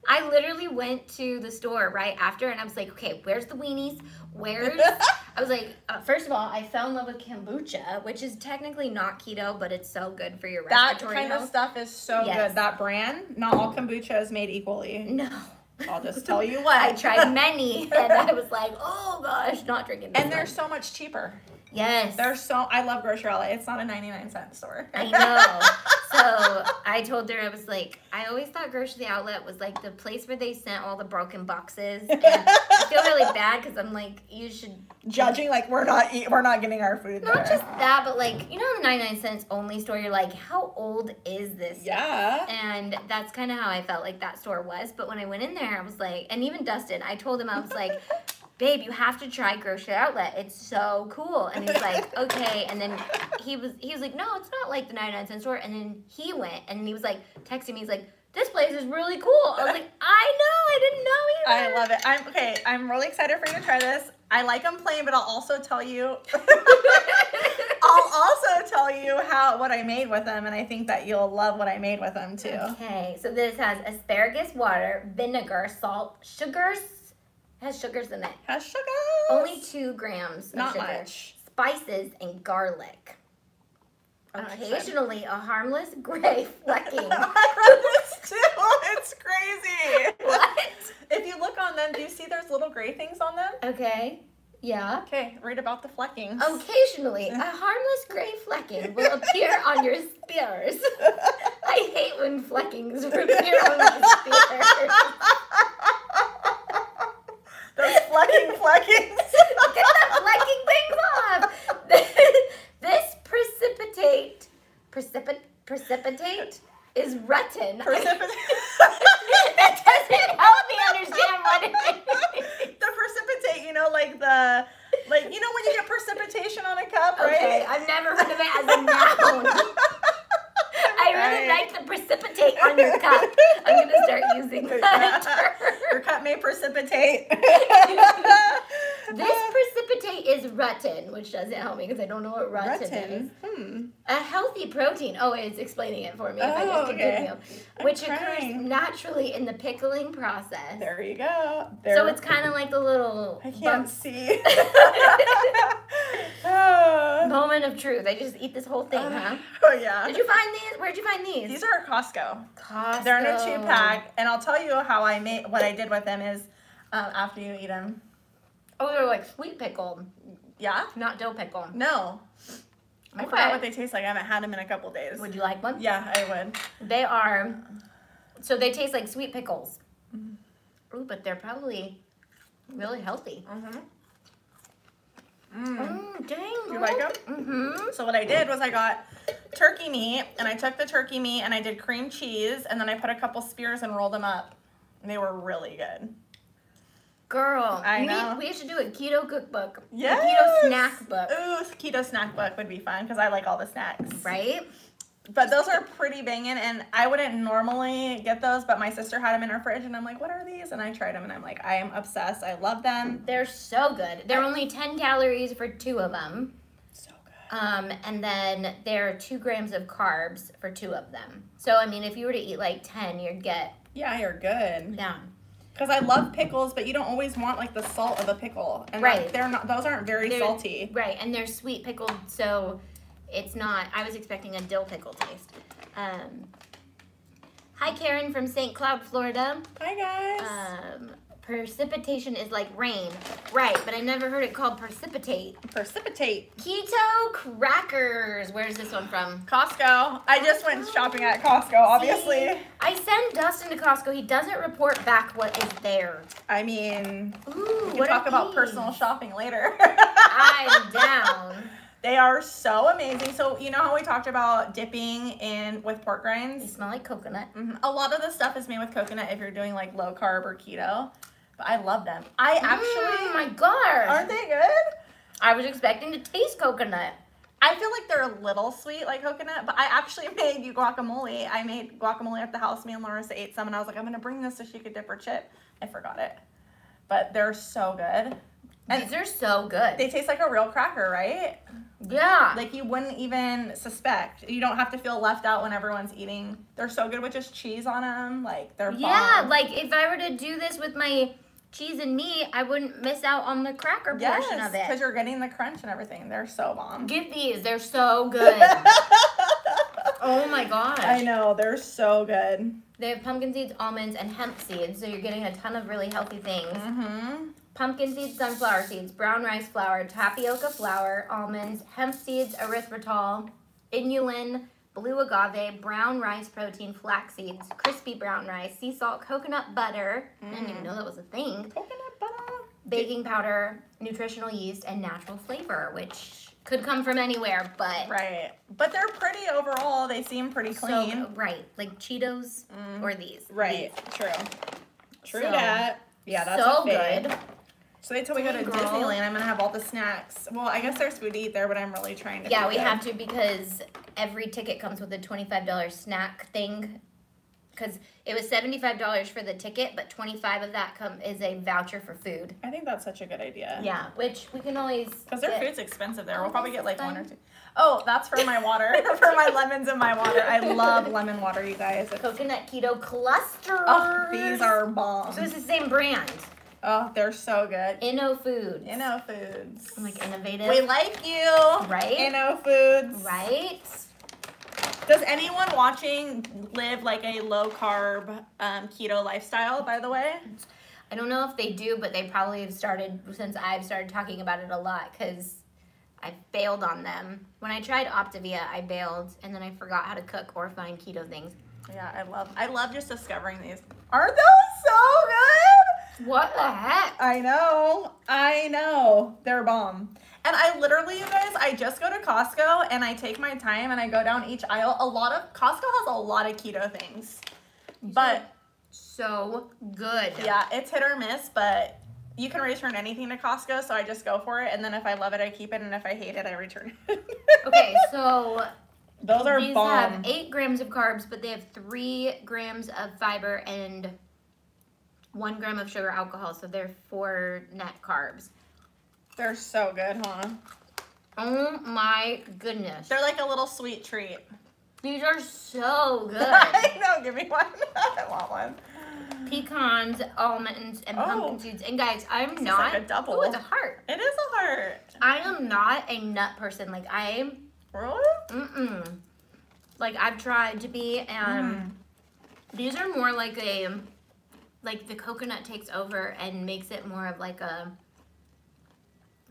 I literally went to the store right after, and I was like, okay, where's the weenies? Where's... I was like, uh, first of all, I fell in love with kombucha, which is technically not keto, but it's so good for your respiratory health. That kind of stuff is so yes. good. That brand, not all kombucha is made equally. No. I'll just tell you what. I tried many, and I was like, oh, gosh, not drinking this And they're one. so much cheaper. Yes. They're so... I love Grocery Outlet. It's not a ninety-nine cent store. I know. So I told her, I was like, I always thought Grocery Outlet was like the place where they sent all the broken boxes. And I feel really bad because I'm like, you should... Judging like we're not eat, we're not getting our food Not there. just that, but like, you know, the ninety-nine cents only store, you're like, how old is this? Yeah. And that's kind of how I felt like that store was. But when I went in there, I was like, and even Dustin, I told him, I was like... Babe, you have to try Grocery Outlet. It's so cool. And he's like, okay. And then he was he was like, no, it's not like the ninety-nine cent store. And then he went and he was like texting me. He's like, this place is really cool. I was like, I know. I didn't know either. I love it. I'm okay. I'm really excited for you to try this. I like them plain, but I'll also tell you. I'll also tell you how what I made with them, and I think that you'll love what I made with them too. Okay. So this has asparagus water, vinegar, salt, sugars. Has sugars in it. Has sugars. Only two grams of Not sugar. much. Spices and garlic. I'm Occasionally excited. a harmless gray flecking. I read this too. It's crazy. What? If you look on them, do you see there's little gray things on them? Okay. Yeah. Okay, read about the flecking. Occasionally, a harmless gray flecking will appear on your spears. I hate when fleckings appear on my spears. Those flecking fleckings. Get the flecking things off. This, this precipitate, precipit, precipitate is retin. Precipitate. That doesn't help me understand what it is. The precipitate, you know, like the, like, you know when you get precipitation on a cup, right? Okay, I've never heard of it as a noun. I really right. like the precipitate on your cup. I'm going to start using that term. Your cup may precipitate. This precipitate is rutin, which doesn't help me because I don't know what rutin, rutin. is. Hmm. A healthy protein. Oh, it's explaining it for me. Oh, if I just continue, okay. Which trying. occurs naturally in the pickling process. There you go. There so it's kind of like the little... I can't bumps. see. Oh. Moment of truth. I just eat this whole thing, uh, huh? Oh, yeah. Did you find these? Where'd you find these? These are at Costco. Costco. They're in a two-pack, and I'll tell you how I made, what I did with them is um, after you eat them. Oh, they're like sweet pickled. Yeah? Not dill pickled. No. Okay. I forgot what they taste like. I haven't had them in a couple days. Would you like one? Yeah, I would. They are, so they taste like sweet pickles. Mm-hmm. Ooh, but they're probably really healthy. Mm-hmm. Mm. Mm, dang. You like them? Mm-hmm. So what I did was I got turkey meat, and I took the turkey meat, and I did cream cheese, and then I put a couple spears and rolled them up. And they were really good. Girl, I know. Need, we should do a keto cookbook. Yeah. Keto snack book. Ooh, keto snack book would be fun because I like all the snacks. Right? But those are pretty banging, and I wouldn't normally get those, but my sister had them in her fridge, and I'm like, what are these? And I tried them, and I'm like, I am obsessed. I love them. They're so good. They're I, only ten calories for two of them. So good. Um, and then there are two grams of carbs for two of them. So, I mean, if you were to eat, like, ten, you'd get... Yeah, you're good. Yeah. Because I love pickles, but you don't always want, like, the salt of a pickle. And right. Like, they're not, those aren't very they're, salty. Right, and they're sweet pickled, so... It's not, I was expecting a dill pickle taste. Um, hi, Karen from Saint Cloud, Florida. Hi, guys. Um, precipitation is like rain. Right, but I never heard it called precipitate. Precipitate. Keto crackers. Where's this one from? Costco. I just went shopping at Costco, obviously. See, I send Dustin to Costco. He doesn't report back what is there. I mean, Ooh, we can talk about these? personal shopping later. I'm down. They are so amazing. So you know how we talked about dipping in with pork rinds? They smell like coconut. Mm-hmm. A lot of the stuff is made with coconut if you're doing like low carb or keto. But I love them. I actually. Mm, my God. Aren't they good? I was expecting to taste coconut. I feel like they're a little sweet like coconut, but I actually made you guacamole. I made guacamole at the house. Me and Larissa ate some, and I was like, I'm gonna bring this so she could dip her chip. I forgot it, but they're so good. And these are so good. They taste like a real cracker, right? Yeah. Like you wouldn't even suspect. You don't have to feel left out when everyone's eating. They're so good with just cheese on them. Like they're yeah, bomb. Like if I were to do this with my cheese and meat, I wouldn't miss out on the cracker yes, portion of it. Because you're getting the crunch and everything. They're so bomb. Get these. They're so good. Oh my gosh. I know. They're so good. They have pumpkin seeds, almonds, and hemp seeds. So you're getting a ton of really healthy things. Mm-hmm. Pumpkin seeds, sunflower seeds, brown rice flour, tapioca flour, almonds, hemp seeds, erythritol, inulin, blue agave, brown rice protein, flax seeds, crispy brown rice, sea salt, coconut butter. Mm. I didn't even know that was a thing. Coconut butter. Baking powder, nutritional yeast, and natural flavor, which could come from anywhere, but... Right. But they're pretty overall. They seem pretty clean. So, right. Like Cheetos mm. or these. Right. These. True. True so, that. Yeah, that's so good. So wait till we go to girl. Disneyland. I'm going to have all the snacks. Well, I guess there's food to eat there, but I'm really trying to Yeah, we it. have to because every ticket comes with a twenty-five dollar snack thing. Because it was seventy-five dollars for the ticket, but twenty-five dollars of that come is a voucher for food. I think that's such a good idea. Yeah, which we can always Because their food's expensive there. We'll probably get like fun. one or two. Oh, that's for my water. For my lemons and my water. I love lemon water, you guys. It's Coconut Keto Clusters. Oh, these are bomb. So it's the same brand. Oh, they're so good. Inno Foods. Inno Foods. I'm like innovative. We like you. Right? Inno Foods. Right? Does anyone watching live like a low-carb um, keto lifestyle, by the way? I don't know if they do, but they probably have started since I've started talking about it a lot because I bailed on them. When I tried Optavia, I bailed, and then I forgot how to cook or find keto things. Yeah, I love I love just discovering these. Aren't those so good? What the heck? I know. I know. They're bomb. And I literally, you guys, I just go to Costco and I take my time and I go down each aisle. A lot of, Costco has a lot of keto things. But. So good. Yeah, it's hit or miss, but you can return anything to Costco, so I just go for it. And then if I love it, I keep it. And if I hate it, I return it. Okay, so. Those are these bomb. Have eight grams of carbs, but they have three grams of fiber and one gram of sugar alcohol, so they're four net carbs. They're so good, huh? Oh my goodness. They're like a little sweet treat. These are so good. I know, give me one. I want one. Pecans, almonds, and oh. pumpkin seeds. And guys, I'm this not. It's like a double. Oh, it's a heart. It is a heart. I am not a nut person. Like, I. Really? Mm-mm. Like, I've tried to be, and mm. these are more like a. Like the coconut takes over and makes it more of like a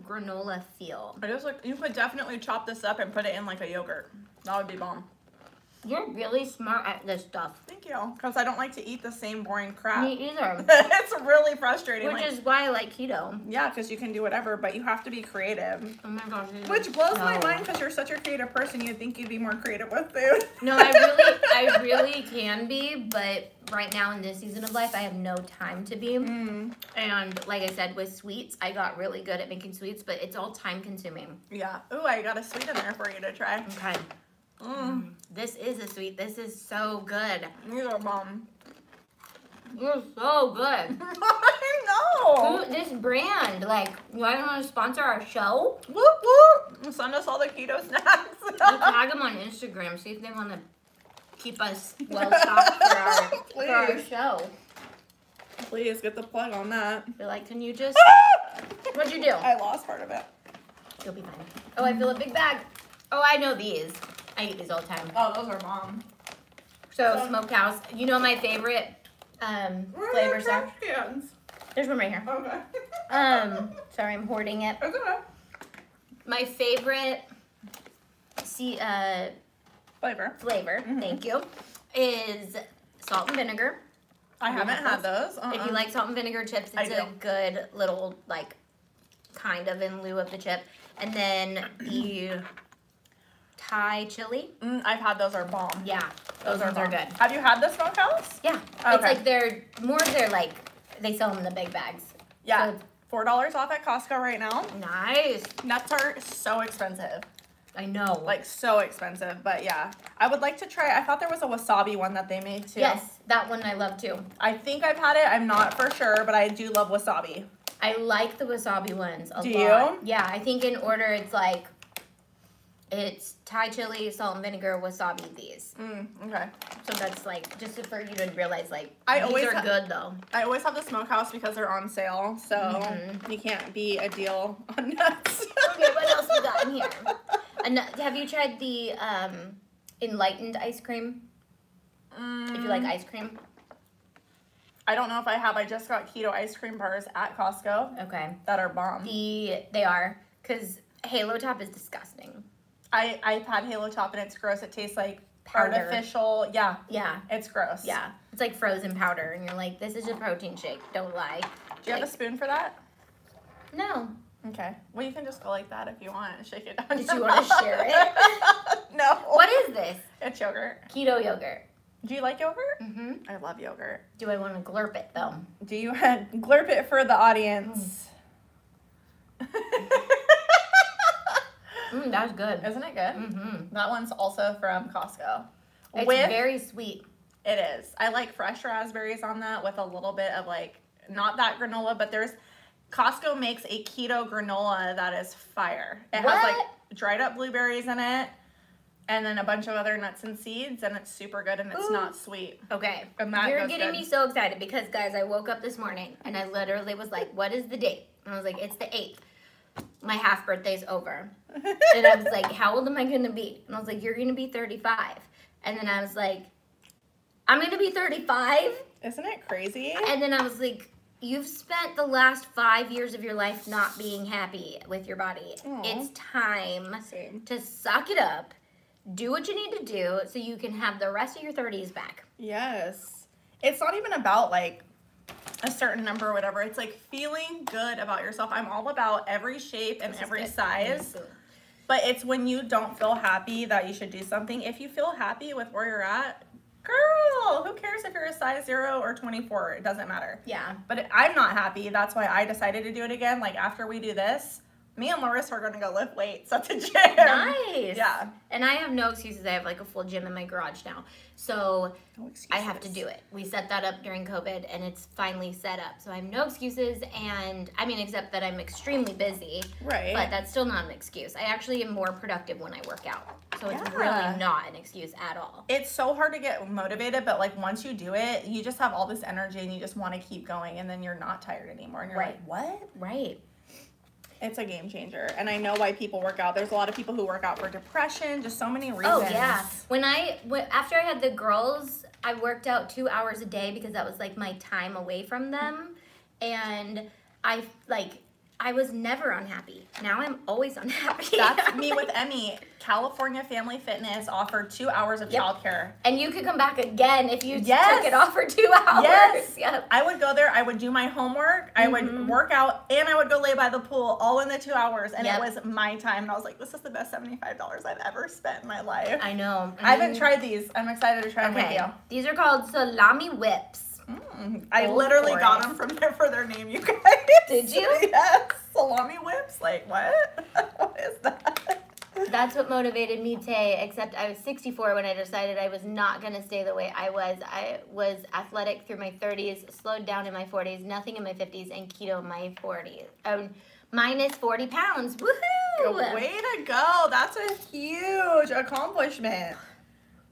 granola feel. But it was like, you could definitely chop this up and put it in like a yogurt. That would be bomb. You're really smart at this stuff. Thank you. Because I don't like to eat the same boring crap. Me either. It's really frustrating. Which like, is why I like keto. Yeah, because you can do whatever, but you have to be creative. Oh my gosh. Which blows no. my mind because you're such a creative person. You'd think you'd be more creative with food. No, I really, I really can be, but right now in this season of life, I have no time to be. Mm. And like I said, with sweets, I got really good at making sweets, but it's all time consuming. Yeah. Ooh, I got a sweet in there for you to try. Okay. Mm. This is a sweet. This is so good. These are bomb. You're so good. I know. Who, this brand, like, you guys want to sponsor our show? Whoop, whoop. Send us all the keto snacks. We'll tag them on Instagram. See if they want to keep us well stocked for our, for our show. Please get the plug on that. You're like, can you just. What'd you do? I lost part of it. You'll be fine. Oh, I feel a big bag. Oh, I know these. I eat these all the time. Oh, those are bomb. So, Smokehouse. You know my favorite um, flavors are? There's one right here. Okay. um, sorry, I'm hoarding it. Okay. My favorite see, uh, flavor, flavor. Mm-hmm. Thank you, is salt and vinegar. I haven't have had those. those. Uh-uh. If you like salt and vinegar chips, it's a good little, like, kind of in lieu of the chip. And then the... Thai chili. Mm, I've had those are bomb. Yeah, those, those are, bomb. are good. Have you had the Smokehouse? Yeah, okay. It's like they're more. They're like they sell them in the big bags. Yeah, so four dollars off at Costco right now. Nice. Nuts are so expensive. I know. Like so expensive, but yeah, I would like to try. I thought there was a wasabi one that they made too. Yes, that one I love too. I think I've had it. I'm not for sure, but I do love wasabi. I like the wasabi ones a Do lot. You? Yeah, I think in order it's like, it's Thai chili, salt and vinegar, wasabi, these. Mm, okay. So that's like, just for you to realize, like, I these always are good though. I always have the Smokehouse because they're on sale, so mm-hmm. you can't be a deal on nuts. Okay, what else we got in here? An have you tried the um, Enlightened ice cream? Mm. If you like ice cream. I don't know if I have. I just got keto ice cream bars at Costco. Okay. That are bomb. The, they are, because Halo Top is disgusting. I, I've had Halo Top and it's gross. It tastes like powder. Artificial. Yeah. Yeah. It's gross. Yeah. It's like frozen powder and you're like, this is a protein shake. Don't lie. Do you like, have a spoon for that? No. Okay. Well, you can just go like that if you want and shake it down. Did you want to share it? No. What is this? It's yogurt. Keto yogurt. Do you like yogurt? Mm-hmm. I love yogurt. Do I want to glurp it though? Do you want to glurp it for the audience? Mm. Mm, that's good. Isn't it good? Mm-hmm. That one's also from Costco. It's with, very sweet. It is. I like fresh raspberries on that with a little bit of like, not that granola, but there's, Costco makes a keto granola that is fire. It what? has like dried up blueberries in it and then a bunch of other nuts and seeds and it's super good and it's Ooh. not sweet. Okay. And that You're getting good. me so excited because guys, I woke up this morning and I literally was like, what is the date? And I was like, it's the eighth. My half birthday's over. And I was like, how old am I going to be? And I was like, you're going to be thirty-five. And then I was like, I'm going to be thirty-five? Isn't it crazy? And then I was like, you've spent the last five years of your life not being happy with your body. Aww. It's time Same. to suck it up, do what you need to do so you can have the rest of your thirties back. Yes. It's not even about like a certain number or whatever. It's like feeling good about yourself. I'm all about every shape and every good. size. Mm-hmm. But it's when you don't feel happy that you should do something. If you feel happy with where you're at, girl, who cares if you're a size zero or twenty-four? It doesn't matter. Yeah. But I'm not happy. That's why I decided to do it again. Like after we do this, me and Larissa are going to go lift weights at the gym. Nice. Yeah. And I have no excuses. I have like a full gym in my garage now. So no I have to do it. We set that up during COVID and it's finally set up. So I have no excuses. And I mean, except that I'm extremely busy. Right. But that's still not an excuse. I actually am more productive when I work out. So yeah. it's really not an excuse at all. It's so hard to get motivated. But like once you do it, you just have all this energy and you just want to keep going. And then you're not tired anymore. And you're right. like, what? Right. It's a game changer, and I know why people work out. There's a lot of people who work out for depression, just so many reasons. Oh, yeah. When I, when, after I had the girls, I worked out two hours a day because that was, like, my time away from them, and I, like, I was never unhappy. Now I'm always unhappy. That's me with Emmy. California Family Fitness offered two hours of yep. childcare. And you could come back again if you yes. took it off for two hours. Yes. Yep. I would go there. I would do my homework. I mm-hmm. would work out. And I would go lay by the pool all in the two hours. And yep. it was my time. And I was like, this is the best seventy-five dollars I've ever spent in my life. I know. I haven't mm. tried these. I'm excited to try okay. them with you. These are called salami whips. Mm, I Old literally forest. got them from there for their name, you guys. Did you? Yes. Salami whips. Like, what? What is that? That's what motivated me today, except I was sixty-four when I decided I was not going to stay the way I was. I was athletic through my thirties, slowed down in my forties, nothing in my fifties, and keto in my forties. Um, minus forty pounds. Woohoo! Way to go. That's a huge accomplishment.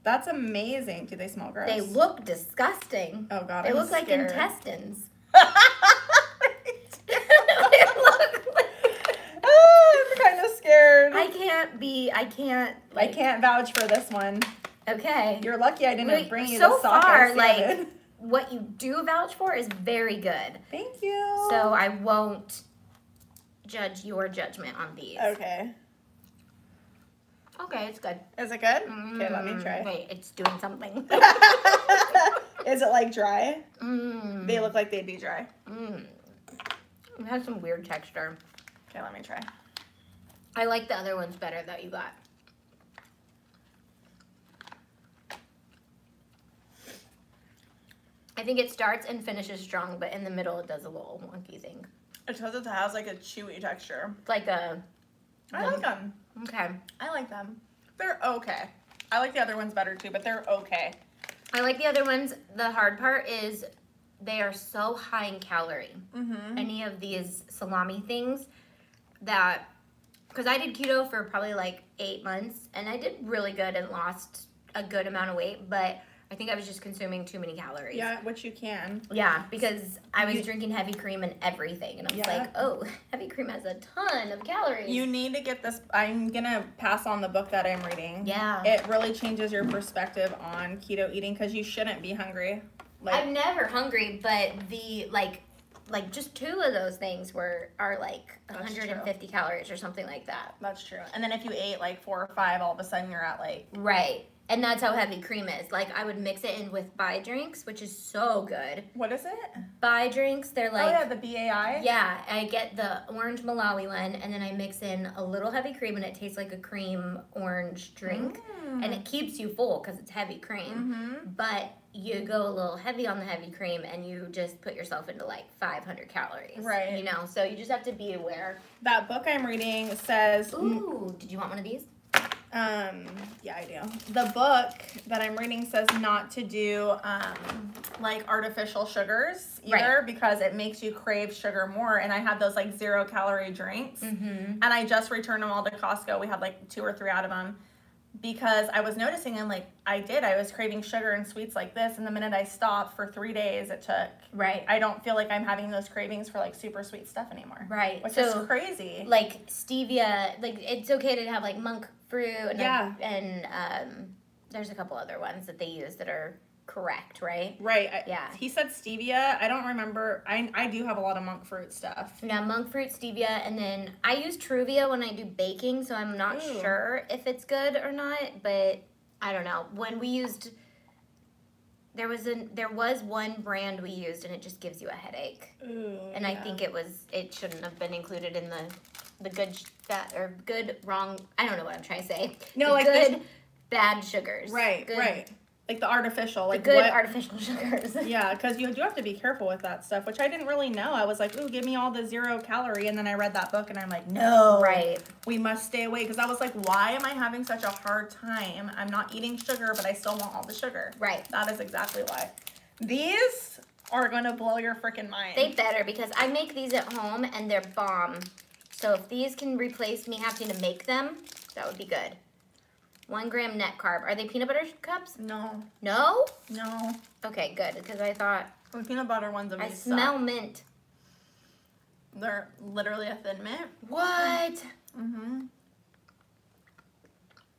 That's amazing. Do they smell gross? They look disgusting. Oh, God, They I'm look scared. like intestines. They look like... Oh, I'm kind of scared. I can't be, I can't. Like... I can't vouch for this one. Okay. You're lucky I didn't Wait, bring you so the sock. So far, like, what you do vouch for is very good. Thank you. So I won't judge your judgment on these. Okay. Okay, it's good. Is it good? Mm, okay, let me try. Wait, it's doing something. Is it like dry? Mm. They look like they'd be dry. Mm. It has some weird texture. Okay, let me try. I like the other ones better that you got. I think it starts and finishes strong, but in the middle it does a little wonky thing. It's because it has like a chewy texture. It's like a... I like them. Okay. I like them. They're okay. I like the other ones better too, but they're okay. I like the other ones. The hard part is they are so high in calorie. Mm-hmm. Any of these salami things that, because I did keto for probably like eight months and I did really good and lost a good amount of weight, but I think I was just consuming too many calories. Yeah, which you can. Yeah, because I was you, drinking heavy cream and everything. And I was yeah. like, oh, heavy cream has a ton of calories. You need to get this. I'm going to pass on the book that I'm reading. Yeah. It really changes your perspective on keto eating because you shouldn't be hungry. Like, I'm never hungry, but the, like, like just two of those things were are like one hundred fifty true. Calories or something like that. That's true. And then if you ate like four or five, all of a sudden you're at like. Right. And that's how heavy cream is. Like, I would mix it in with Bai drinks, which is so good. What is it? Bai drinks. They're like... Oh, yeah, the B A I? Yeah. I get the orange Malawi one, and then I mix in a little heavy cream, and it tastes like a cream orange drink. Mm. And it keeps you full because it's heavy cream. Mm-hmm. But you go a little heavy on the heavy cream, and you just put yourself into, like, five hundred calories. Right. You know? So you just have to be aware. That book I'm reading says... Ooh. Did you want one of these? Um, yeah, I do. The book that I'm reading says not to do, um, like artificial sugars either, right. because it makes you crave sugar more. And I had those like zero calorie drinks mm-hmm. and I just returned them all to Costco. We had like two or three out of them because I was noticing and like I did, I was craving sugar and sweets like this. And the minute I stopped for three days, it took, right. I don't feel like I'm having those cravings for like super sweet stuff anymore. Right. Which so, is crazy. Like stevia, like it's okay to have like monk fruit and, yeah. a, and um, there's a couple other ones that they use that are correct, right? Right. Yeah. I, he said stevia. I don't remember. I, I do have a lot of monk fruit stuff. Yeah, monk fruit, stevia, and then I use Truvia when I do baking, so I'm not Ooh. Sure if it's good or not, but I don't know. When we used, there was, a, there was one brand we used, and it just gives you a headache. Ooh, and yeah. I think it was, it shouldn't have been included in the... The good, fat, or good, wrong, I don't know what I'm trying to say. No, the like good, the, bad sugars. Right, good, right. Like the artificial. Like the good what, artificial sugars. Yeah, because you do have to be careful with that stuff, which I didn't really know. I was like, ooh, give me all the zero calorie. And then I read that book and I'm like, no. Right. We must stay away. Because I was like, why am I having such a hard time? I'm not eating sugar, but I still want all the sugar. Right. That is exactly why. These are going to blow your freaking mind. They better, because I make these at home and they're bomb. So if these can replace me having to make them, that would be good. One gram net carb. Are they peanut butter cups? No. No? No. Okay, good, because I thought... The peanut butter ones of I smell suck. Mint. They're literally a thin mint. What? Mm-hmm.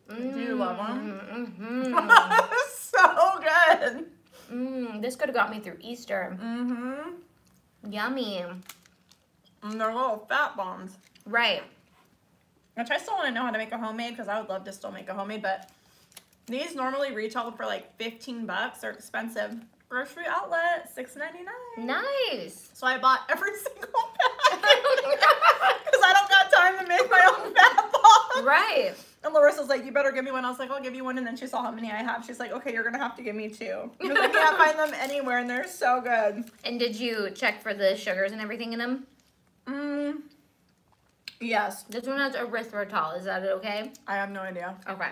Mm-hmm. Do you love them? Mm-hmm. So good. Mm, this could have got me through Easter. Mm-hmm. Yummy. And they're little fat bombs. Right. Which I still want to know how to make a homemade because I would love to still make a homemade, but these normally retail for like fifteen bucks. They're expensive. Grocery Outlet, six ninety-nine. Nice. So I bought every single pack because I don't got time to make my own fat bombs. Right. And Larissa's like, you better give me one. I was like, I'll give you one. And then she saw how many I have. She's like, okay, you're going to have to give me two. Because I can't find them anywhere and they're so good. And did you check for the sugars and everything in them? Mm. Yes. This one has erythritol. Is that okay? I have no idea. Okay.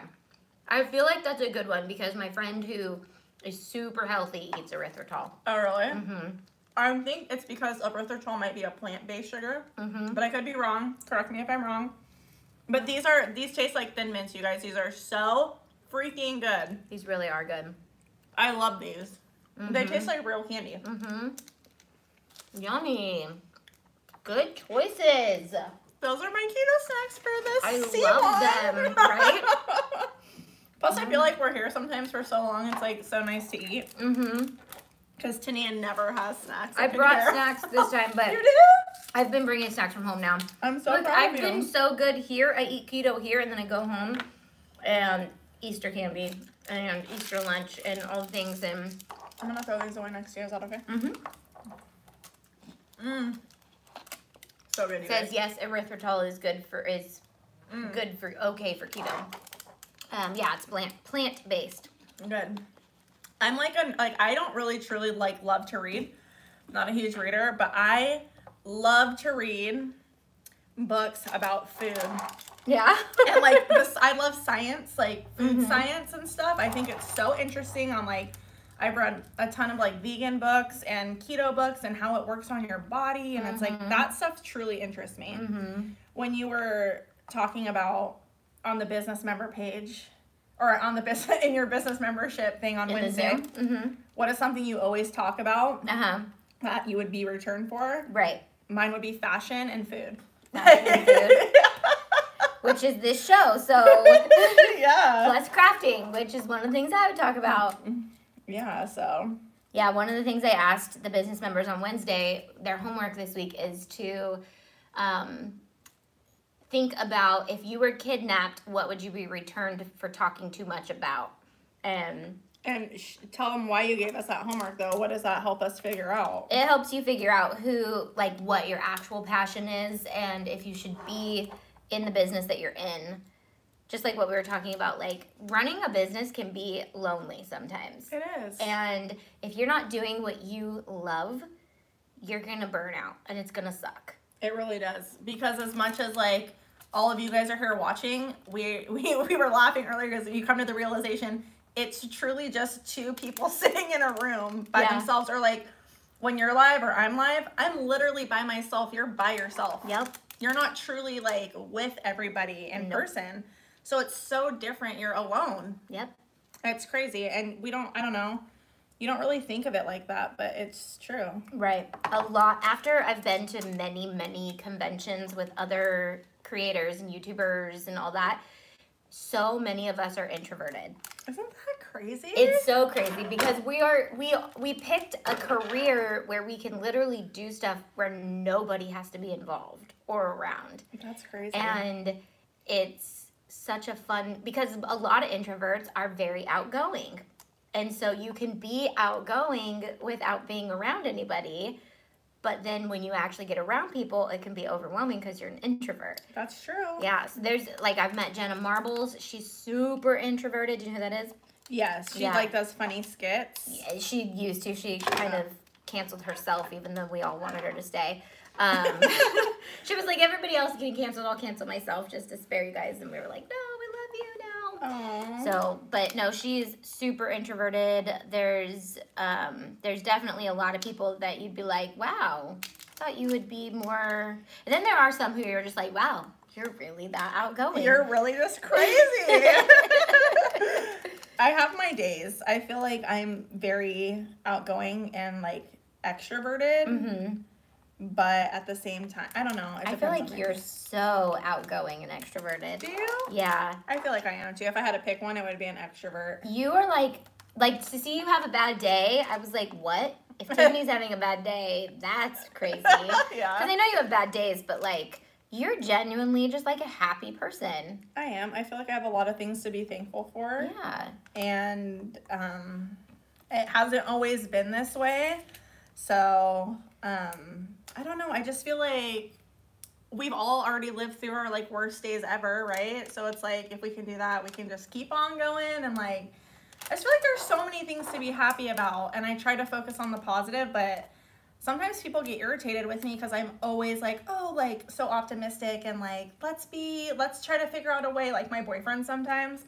I feel like that's a good one because my friend who is super healthy eats erythritol. Oh, really? Mm-hmm. I think it's because erythritol might be a plant-based sugar, mm-hmm. but I could be wrong. Correct me if I'm wrong. But these are these taste like Thin Mints, you guys. These are so freaking good. These really are good. I love these. Mm-hmm. They taste like real candy. Mm-hmm. Yummy. Good choices. Those are my keto snacks for this I season. I love them, right? Plus, mm-hmm. I feel like we're here sometimes for so long. It's, like, so nice to eat. Mm-hmm. Because Tania never has snacks. I brought here. Snacks this time, but... You did? I've been bringing snacks from home now. I'm so Look, proud I've of you. I've been so good here. I eat keto here, and then I go home. And Easter candy. And Easter lunch and all the things. And I'm going to throw these away next year. Is that okay? Mm-hmm. Mm. So good, it says yes, erythritol is good for is mm. good for okay for keto. Um, yeah, it's plant plant based. Good. I'm like a like I don't really truly like love to read. I'm not a huge reader, but I love to read books about food. Yeah. And like this, I love science, like food mm-hmm. science and stuff. I think it's so interesting. I'm like. I've read a ton of like vegan books and keto books and how it works on your body. And mm-hmm. it's like that stuff truly interests me. Mm-hmm. When you were talking about on the business member page or on the business in your business membership thing on it Wednesday, mm-hmm. what is something you always talk about uh-huh. that you would be returned for? Right. Mine would be fashion and food. Fashion and food. Which is this show, so yeah. Plus crafting, which is one of the things I would talk about. Yeah, so. Yeah, one of the things I asked the business members on Wednesday, their homework this week is to um, think about if you were kidnapped, what would you be returned for talking too much about? Um, and sh tell them why you gave us that homework, though. What does that help us figure out? It helps you figure out who, like, what your actual passion is and if you should be in the business that you're in. Just like what we were talking about, like running a business can be lonely sometimes. It is. And if you're not doing what you love, you're gonna burn out and it's gonna suck. It really does. Because as much as like all of you guys are here watching, we, we, we were laughing earlier because you come to the realization, it's truly just two people sitting in a room by yeah. themselves, or like when you're live or I'm live, I'm literally by myself, you're by yourself. Yep. You're not truly like with everybody in nope. person. So it's so different. You're alone. Yep. It's crazy. And we don't, I don't know, you don't really think of it like that, but it's true. Right. A lot. After I've been to many, many conventions with other creators and YouTubers and all that, so many of us are introverted. Isn't that crazy? It's so crazy because we are, we, we picked a career where we can literally do stuff where nobody has to be involved or around. That's crazy. And it's such a fun, because a lot of introverts are very outgoing. And so you can be outgoing without being around anybody. But then when you actually get around people, it can be overwhelming because you're an introvert. That's true. Yeah. So there's, like, I've met Jenna Marbles. She's super introverted. Do you know who that is? Yes. She, yeah. like, does funny skits. Yeah, she used to. She kind yeah. of canceled herself, even though we all wanted her to stay. Um, she was like, everybody else is getting canceled. I'll cancel myself just to spare you guys. And we were like, no, we love you now. So, but no, she's super introverted. There's, um, there's definitely a lot of people that you'd be like, wow, thought you would be more. And then there are some who you're just like, wow, you're really that outgoing. You're really just crazy. I have my days. I feel like I'm very outgoing and like extroverted. Mm-hmm. But at the same time, I don't know. I feel like you're so outgoing and extroverted. Do you? Yeah. I feel like I am, too. If I had to pick one, it would be an extrovert. You are like, like, to see you have a bad day, I was like, what? If Tiffany's having a bad day, that's crazy. Yeah. Because I know you have bad days, but, like, you're genuinely just, like, a happy person. I am. I feel like I have a lot of things to be thankful for. Yeah. And um, it hasn't always been this way. So, um... I don't know. I just feel like we've all already lived through our, like, worst days ever, right? So it's like if we can do that, we can just keep on going. And, like, I just feel like there's so many things to be happy about. And I try to focus on the positive, but sometimes people get irritated with me because I'm always, like, oh, like, so optimistic and, like, let's be, let's try to figure out a way. Like, my boyfriend sometimes,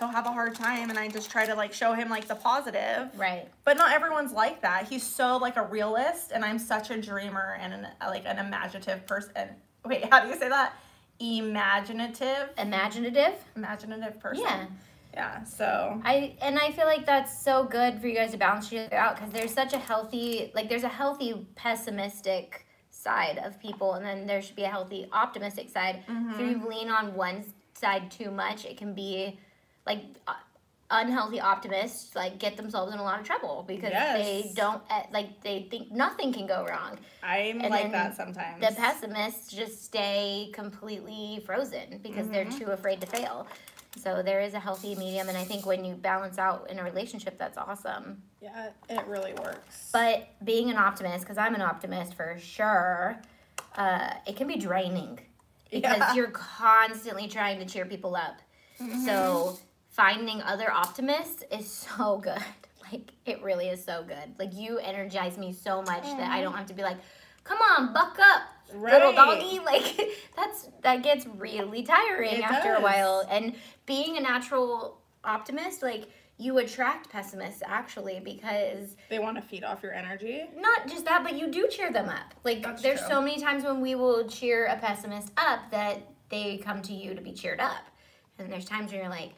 he'll have a hard time, and I just try to, like, show him, like, the positive. Right. But not everyone's like that. He's so, like, a realist, and I'm such a dreamer and, an, like, an imaginative person. Wait, how do you say that? Imaginative. Imaginative? Imaginative person. Yeah. Yeah, so. I And I feel like that's so good for you guys to balance each other out, because there's such a healthy, like, there's a healthy pessimistic side of people, and then there should be a healthy optimistic side. Mm-hmm. If you lean on one side too much, it can be, like, uh, unhealthy optimists, like, get themselves in a lot of trouble because yes. they don't, uh, like, they think nothing can go wrong. I'm and like that sometimes. The pessimists just stay completely frozen because mm-hmm. they're too afraid to fail. So there is a healthy medium, and I think when you balance out in a relationship, that's awesome. Yeah, it really works. But being an optimist, because I'm an optimist for sure, uh, it can be draining because yeah. you're constantly trying to cheer people up. Mm-hmm. So finding other optimists is so good. Like, it really is so good. Like, you energize me so much mm. that I don't have to be like, come on, buck up, right. little doggy. Like, that's that gets really tiring it after does. a while. And being a natural optimist, like, you attract pessimists, actually, because they want to feed off your energy. Not just that, but you do cheer them up. Like, That's there's true. so many times when we will cheer a pessimist up that they come to you to be cheered up. And there's times when you're like,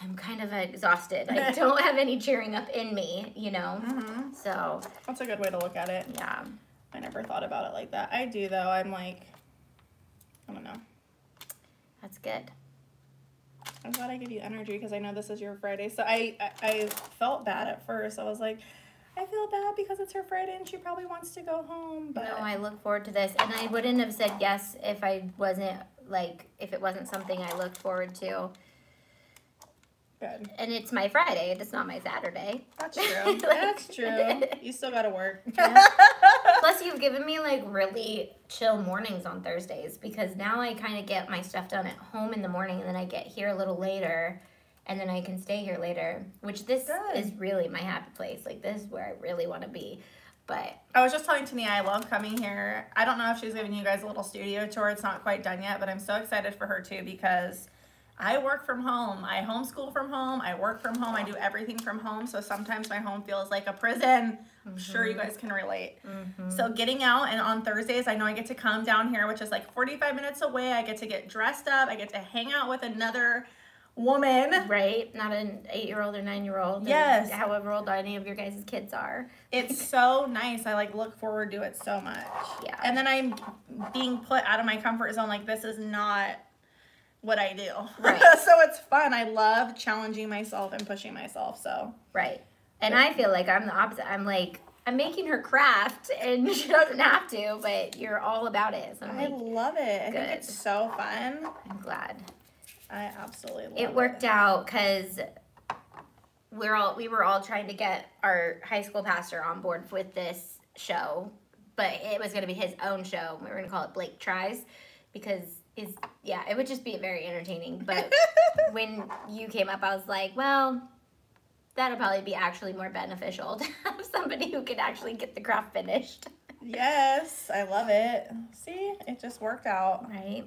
I'm kind of exhausted. I don't have any cheering up in me, you know? Mm-hmm. So that's a good way to look at it. Yeah. I never thought about it like that. I do, though. I'm like, I don't know. That's good. I'm glad I give you energy because I know this is your Friday. So I, I, I felt bad at first. I was like, I feel bad because it's her Friday and she probably wants to go home. But no, I look forward to this. And I wouldn't have said yes if I wasn't, like, if it wasn't something I looked forward to. Good. And it's my Friday. It's not my Saturday. That's true. like, That's true. You still got to work. Yeah. Plus, you've given me, like, really chill mornings on Thursdays because now I kind of get my stuff done at home in the morning and then I get here a little later and then I can stay here later, which this Good. is really my happy place. Like, this is where I really want to be. But I was just telling Tania I love coming here. I don't know if she's giving you guys a little studio tour. It's not quite done yet, but I'm so excited for her, too, because I work from home. I homeschool from home. I work from home. I do everything from home. So sometimes my home feels like a prison. I'm mm-hmm. sure you guys can relate. Mm-hmm. So getting out, and on Thursdays, I know I get to come down here, which is like forty-five minutes away. I get to get dressed up. I get to hang out with another woman. Right. Not an eight-year-old or nine-year-old. Yes. However old any of your guys' kids are. It's so nice. I like look forward to it so much. Yeah. And then I'm being put out of my comfort zone. Like, this is not what I do. Right. So it's fun. I love challenging myself and pushing myself. So right. And yeah. I feel like I'm the opposite. I'm like, I'm making her craft and she doesn't have to, but you're all about it. So I'm I like, love it. I good. think it's so fun. I'm glad. I absolutely love it. It worked out because we're all we were all trying to get our high school pastor on board with this show, but it was gonna be his own show. We were gonna call it Blake Tries because Is, yeah, it would just be very entertaining. But when you came up, I was like, well, that'll probably be actually more beneficial to have somebody who could actually get the craft finished. Yes, I love it. See, it just worked out. Right.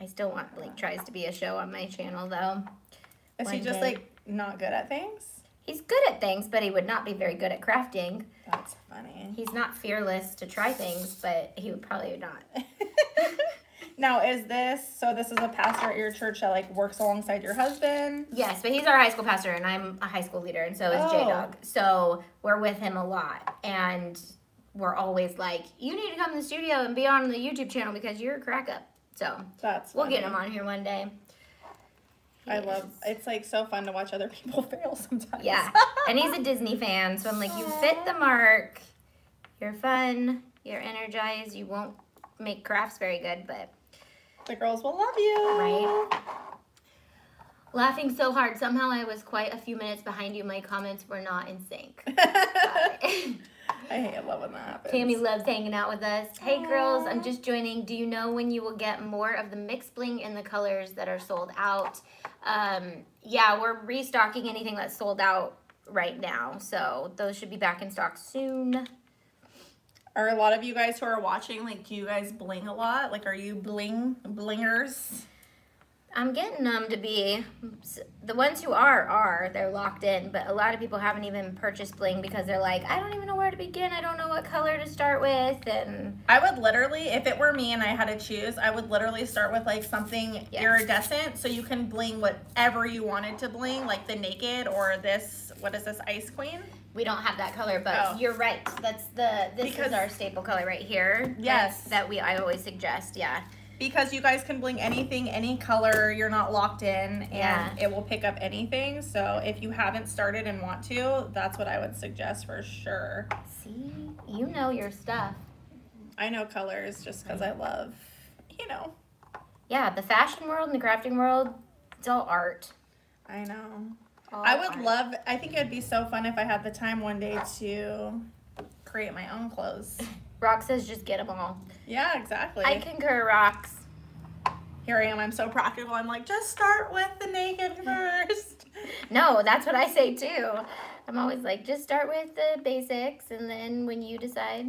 I still want Blake Tries to be a show on my channel, though. Is he just, like, not good at things? He's good at things, but he would not be very good at crafting. That's funny. He's not fearless to try things, but he would probably not. Now, is this, so this is a pastor at your church that, like, works alongside your husband? Yes, but he's our high school pastor, and I'm a high school leader, and so is oh. J-Dog. So we're with him a lot, and we're always like, you need to come to the studio and be on the YouTube channel because you're a crack up. So That's we'll funny. get him on here one day. He I is. love, it's, like, so fun to watch other people fail sometimes. Yeah, and he's a Disney fan, so I'm like, you fit the mark, you're fun, you're energized, you won't make crafts very good, but the girls will love you. Right. Laughing so hard. Somehow I was quite a few minutes behind you. My comments were not in sync. I hate love when that happens. Tammy loves hanging out with us. Hey, Aww. girls, I'm just joining. Do you know when you will get more of the mix bling in the colors that are sold out? Um, yeah, we're restocking anything that's sold out right now. So those should be back in stock soon. Are a lot of you guys who are watching, like, do you guys bling a lot? Like, are you bling, blingers? I'm getting them to be, the ones who are, are, they're locked in, but a lot of people haven't even purchased bling because they're like, I don't even know where to begin, I don't know what color to start with, and I would literally, if it were me and I had to choose, I would literally start with, like, something yes. iridescent, so you can bling whatever you wanted to bling, like the Naked or this, what is this, Ice Queen? We don't have that color, but oh. you're right. That's the, this because, is our staple color right here. Yes. That, that we, I always suggest, yeah. Because you guys can bling anything, any color, you're not locked in, and yeah. it will pick up anything. So if you haven't started and want to, that's what I would suggest for sure. See, you know your stuff. I know colors just because I love, you know. Yeah, the fashion world and the crafting world, it's all art. I know. All I would art. love, I think it would be so fun if I had the time one day to create my own clothes. Rock says just get them all. Yeah, exactly. I concur, Rox. Here I am. I'm so practical. I'm like, just start with the Naked first. No, that's what I say, too. I'm always like, just start with the basics, and then when you decide.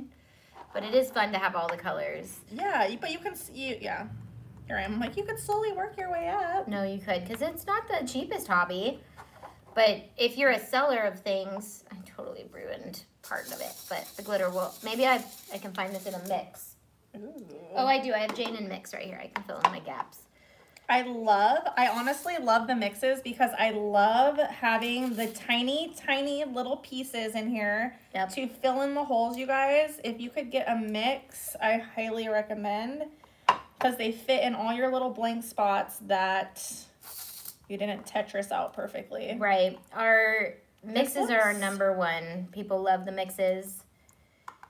But it is fun to have all the colors. Yeah, but you can, you, yeah. Here I am. I'm like, you could slowly work your way up. No, you could, because it's not the cheapest hobby. But if you're a seller of things, I totally ruined part of it, but the glitter will, maybe I, I can find this in a mix. Ooh. Oh, I do, I have Jane and mix right here. I can fill in my gaps. I love, I honestly love the mixes because I love having the tiny, tiny little pieces in here yep. to fill in the holes, you guys. If you could get a mix, I highly recommend because they fit in all your little blank spots that you didn't Tetris out perfectly. Right. Our mixes looks, are our number one. People love the mixes.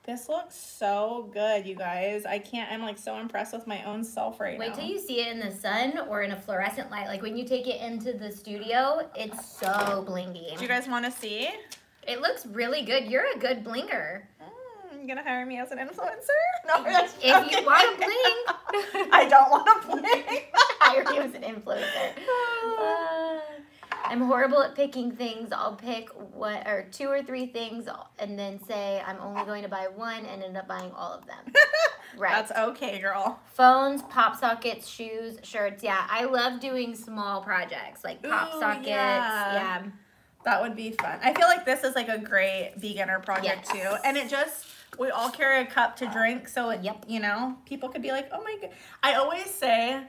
This looks so good, you guys. I can't, I'm like so impressed with my own self right Wait now. Wait till you see it in the sun or in a fluorescent light. Like when you take it into the studio, it's so blingy. Do you guys want to see? It looks really good. You're a good blinger. Mm, you're gonna hire me as an influencer? No, that's If okay. you want to bling. I don't want to bling. Hire me as an influencer. Uh, I'm horrible at picking things. I'll pick one or two or three things and then say I'm only going to buy one and end up buying all of them. Right. That's okay, girl. Phones, pop sockets, shoes, shirts. Yeah, I love doing small projects like pop Ooh, sockets. Yeah. yeah. That would be fun. I feel like this is like a great beginner project yes. too. And it just, we all carry a cup to drink. So, it, yep. you know, people could be like, oh my God. I always say,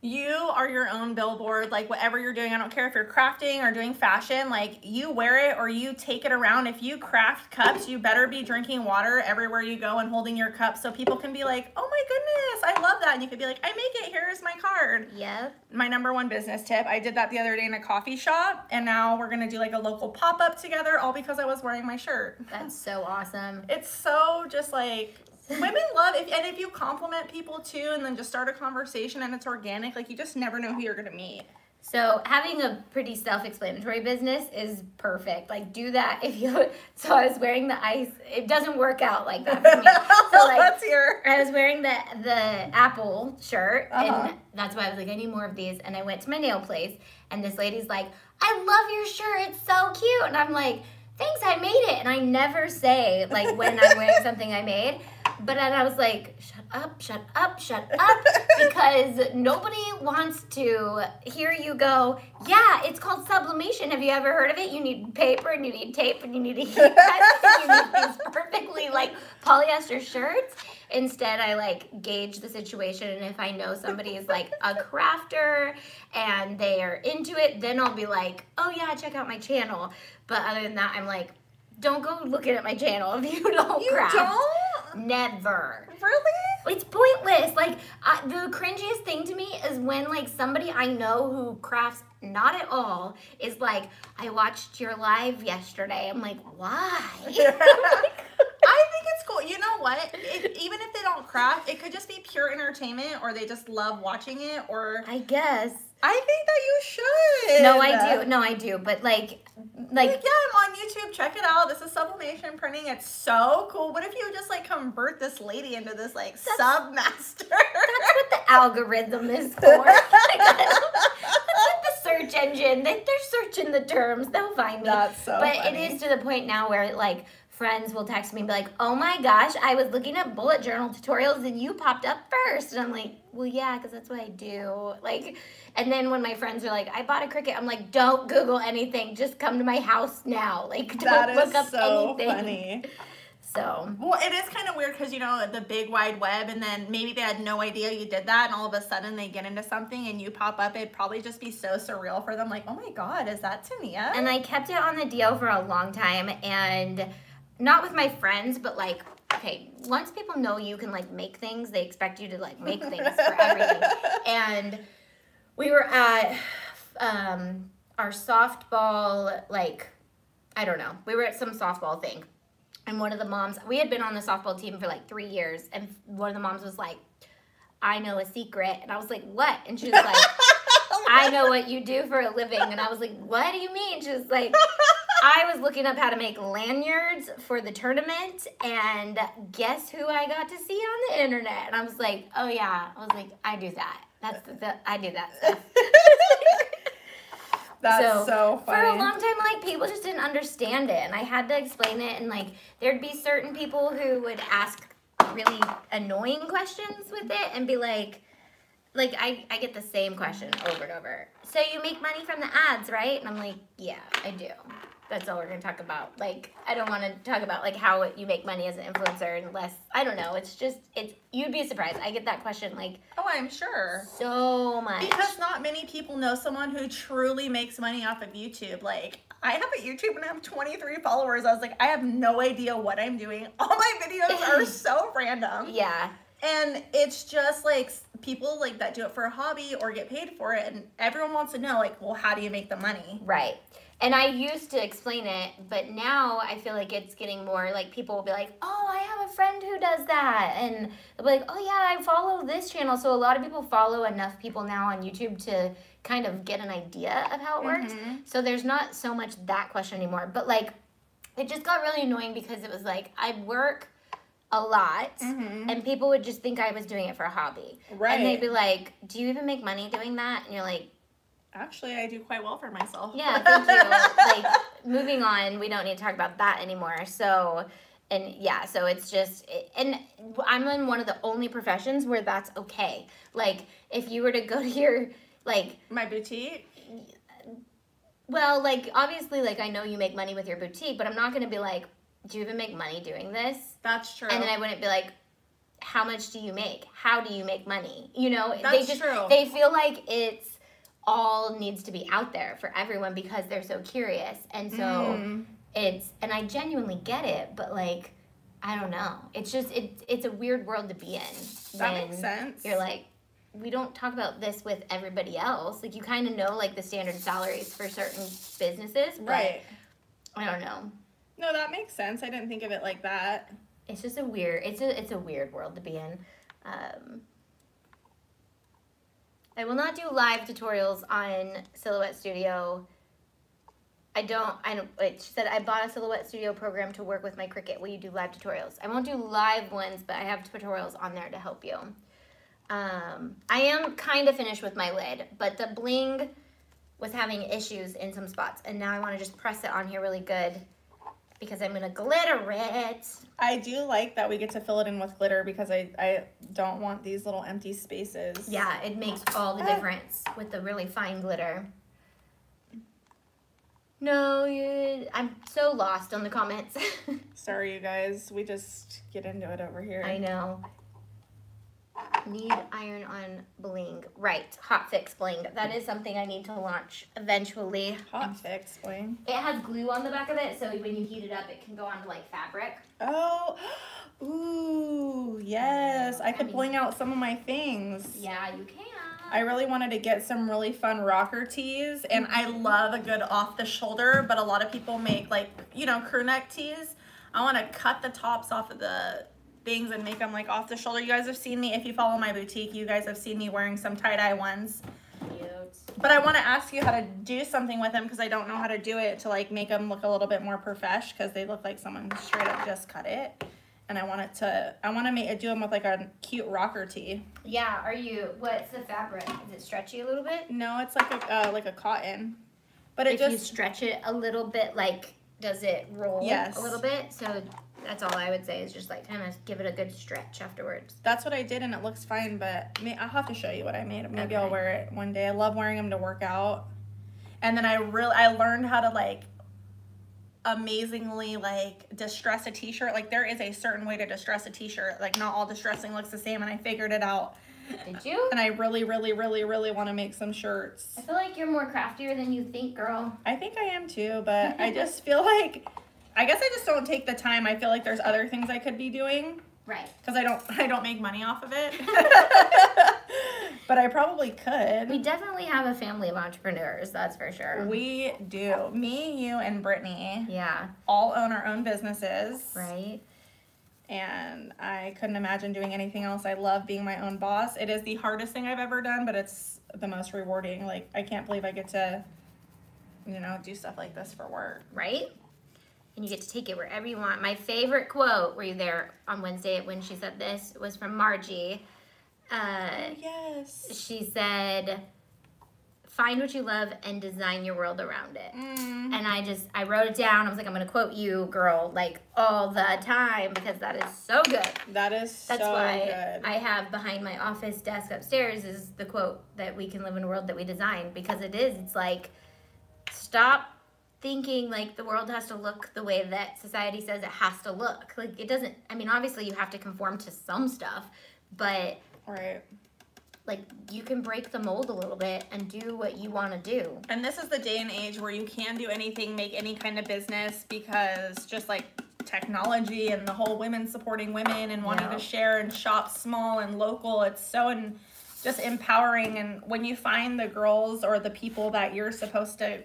you are your own billboard. Like whatever you're doing, I don't care if you're crafting or doing fashion, like you wear it or you take it around. If you craft cups, you better be drinking water everywhere you go and holding your cup so people can be like, oh my goodness, I love that. And you could be like, I make it, here's my card. Yeah. My number one business tip, I did that the other day in a coffee shop and now we're gonna do like a local pop-up together all because I was wearing my shirt. That's so awesome. It's so just like, women love if and if you compliment people too and then just start a conversation and it's organic, like you just never know who you're gonna meet. So having a pretty self-explanatory business is perfect. Like do that if you so I was wearing the ice, it doesn't work out like that for me. So like, Let's hear. I was wearing the the apple shirt uh-huh. and that's why I was like, I need more of these, and I went to my nail place and this lady's like, I love your shirt, it's so cute, and I'm like, thanks, I made it. And I never say like when I'm wearing something I made. But then I was like, shut up, shut up, shut up, because nobody wants to hear you go, yeah, it's called sublimation. Have you ever heard of it? You need paper and you need tape and you need a heat press and you need these perfectly like polyester shirts. Instead, I like gauge the situation, and if I know somebody is like a crafter and they are into it, then I'll be like, oh yeah, check out my channel. But other than that, I'm like, don't go looking at my channel if you don't you craft. You don't? Never. Really? It's pointless. Like I, the cringiest thing to me is when like somebody I know who crafts not at all is like, I watched your live yesterday. I'm like, why? Yeah. I think it's cool. You know what? If, even if they don't craft, it could just be pure entertainment, or they just love watching it, or I guess. I think that you should. No, I do. No, I do. But like, like, like yeah, I'm on YouTube. Check it out. This is sublimation printing. It's so cool. What if you just like convert this lady into this like that's, sub master? That's what the algorithm is for. Search engine. They, they're searching the terms. They'll find me. That's so But funny. It is to the point now where, like, friends will text me and be like, oh, my gosh, I was looking at bullet journal tutorials and you popped up first. And I'm like, well, yeah, because that's what I do. Like, and then when my friends are like, I bought a Cricut, I'm like, don't Google anything. Just come to my house now. Like, don't that look up so anything. Funny. So. Well, it is kind of weird because, you know, the big wide web, and then maybe they had no idea you did that, and all of a sudden they get into something and you pop up. It'd probably just be so surreal for them. Like, oh, my God, is that Tania? And I kept it on the deal for a long time, and not with my friends, but, like, okay, once people know you can, like, make things, they expect you to, like, make things for everything. And we were at um, our softball, like, I don't know. We were at some softball thing. And one of the moms, we had been on the softball team for like three years. And one of the moms was like, I know a secret. And I was like, what? And she was like, I know what you do for a living. And I was like, what do you mean? She was like, I was looking up how to make lanyards for the tournament. And guess who I got to see on the internet? And I was like, oh yeah. I was like, I do that. That's the, the I do that stuff. That's so, so funny. For a long time, like, people just didn't understand it, and I had to explain it, and, like, there'd be certain people who would ask really annoying questions with it and be like, like I, I get the same question over and over. So you make money from the ads, right? And I'm like, yeah, I do. That's all we're going to talk about. Like, I don't want to talk about like how you make money as an influencer unless, I don't know. It's just, it's, you'd be surprised. I get that question like, oh, I'm sure. So much. Because not many people know someone who truly makes money off of YouTube. Like, I have a YouTube and I have twenty-three followers. I was like, I have no idea what I'm doing. All my videos are so random. Yeah. And it's just like people like that do it for a hobby or get paid for it. And everyone wants to know like, well, how do you make the money? Right. And I used to explain it, but now I feel like it's getting more like people will be like, oh, I have a friend who does that. And they'll be like, oh yeah, I follow this channel. So a lot of people follow enough people now on YouTube to kind of get an idea of how it works. Mm-hmm. So there's not so much that question anymore. But like, it just got really annoying because it was like, I work a lot, mm-hmm. and people would just think I was doing it for a hobby. Right. And they'd be like, do you even make money doing that? And you're like, actually, I do quite well for myself. Yeah, thank you. Like, moving on, we don't need to talk about that anymore. So, and yeah, so it's just, and I'm in one of the only professions where that's okay. Like, if you were to go to your, like. My boutique? Well, like, obviously, like, I know you make money with your boutique, but I'm not going to be like, do you even make money doing this? That's true. And then I wouldn't be like, how much do you make? How do you make money? You know? That's they just, true. They feel like it's. All needs to be out there for everyone because they're so curious. And so mm. it's, and I genuinely get it, but like, I don't know. It's just, it, it's a weird world to be in. That makes sense. You're like, we don't talk about this with everybody else. Like you kind of know like the standard salaries for certain businesses, but right. I don't know. No, that makes sense. I didn't think of it like that. It's just a weird, it's a, it's a weird world to be in. Um, I will not do live tutorials on Silhouette Studio. I don't, I don't, wait, she said, I bought a Silhouette Studio program to work with my Cricut. Will you do live tutorials? I won't do live ones, but I have tutorials on there to help you. Um, I am kind of finished with my lid, but the bling was having issues in some spots. And now I want to just press it on here really good because I'm going to glitter it. I do like that we get to fill it in with glitter because I, I don't want these little empty spaces. Yeah, it makes all the difference with the really fine glitter. No, you, I'm so lost on the comments. Sorry, you guys. We just get into it over here. I know. Need iron on bling. Right, hot fix bling. That is something I need to launch eventually. Hot fix bling. It has glue on the back of it, so when you heat it up, it can go onto like fabric. Oh, ooh, yes. I, I could mean, bling out some of my things. Yeah, you can. I really wanted to get some really fun rocker tees, and I love a good off the shoulder, but a lot of people make like, you know, crew neck tees. I want to cut the tops off of the things and make them like off the shoulder. You guys have seen me, if you follow my boutique, you guys have seen me wearing some tie-dye ones. Cute. But I want to ask you how to do something with them because I don't know how to do it to like make them look a little bit more profesh because they look like someone straight up just cut it. And I want it to, I want to make, do them with like a cute rocker tee. Yeah, are you, what's the fabric? Is it stretchy a little bit? No, it's like a, uh, like a cotton. But it if just. If you stretch it a little bit, like does it roll yes. a little bit? So. That's all I would say is just like kind of give it a good stretch afterwards. That's what I did and it looks fine, but I'll have to show you what I made. Maybe okay. I'll wear it one day. I love wearing them to work out. And then I really, I learned how to like amazingly like distress a t-shirt. Like there is a certain way to distress a t-shirt. Like not all distressing looks the same and I figured it out. Did you? And I really, really, really, really want to make some shirts. I feel like you're more craftier than you think, girl. I think I am too, but I just feel like I guess I just don't take the time. I feel like there's other things I could be doing. Right. Because I don't I don't make money off of it. But I probably could. We definitely have a family of entrepreneurs, that's for sure. We do. Me, you, and Brittany. Yeah. All own our own businesses. Right. And I couldn't imagine doing anything else. I love being my own boss. It is the hardest thing I've ever done, but it's the most rewarding. Like, I can't believe I get to, you know, do stuff like this for work. Right? And you get to take it wherever you want. My favorite quote, were you there on Wednesday when she said this, was from Margie. Uh, oh, yes. She said, find what you love and design your world around it. Mm. And I just, I wrote it down. I was like, I'm going to quote you, girl, like all the time, because that is so good. That is That's so why good. I have behind my office desk upstairs is the quote that we can live in a world that we design, because it is, it's like, stop thinking like the world has to look the way that society says it has to look. Like it doesn't, I mean, obviously you have to conform to some stuff, but right. Like, you can break the mold a little bit and do what you want to do. And this is the day and age where you can do anything, make any kind of business, because just like technology and the whole women supporting women and wanting yeah. to share and shop small and local, it's so and just empowering. And when you find the girls or the people that you're supposed to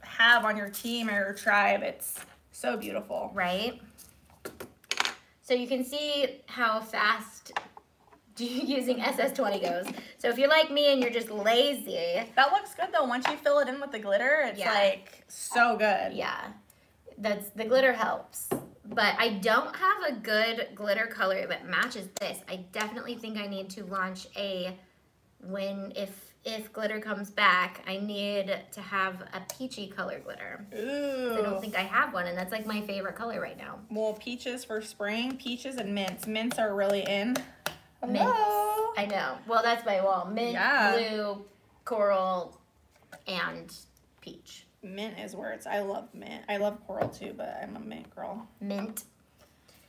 have on your team or your tribe, it's so beautiful. Right? So you can see how fast using S S twenty goes. So if you're like me and you're just lazy. That looks good though. Once you fill it in with the glitter, it's yeah. like so good. Yeah. That's, the glitter helps. But I don't have a good glitter color that matches this. I definitely think I need to launch a, when, if, if glitter comes back, I need to have a peachy color glitter. Ooh. I don't think I have one, and that's like my favorite color right now. Well, peaches for spring, peaches and mints. Mints are really in. Mints. Hello. I know. Well, that's my wall. Mint, yeah. blue, coral, and peach. Mint is where it's. I love mint. I love coral too, but I'm a mint girl. Mint.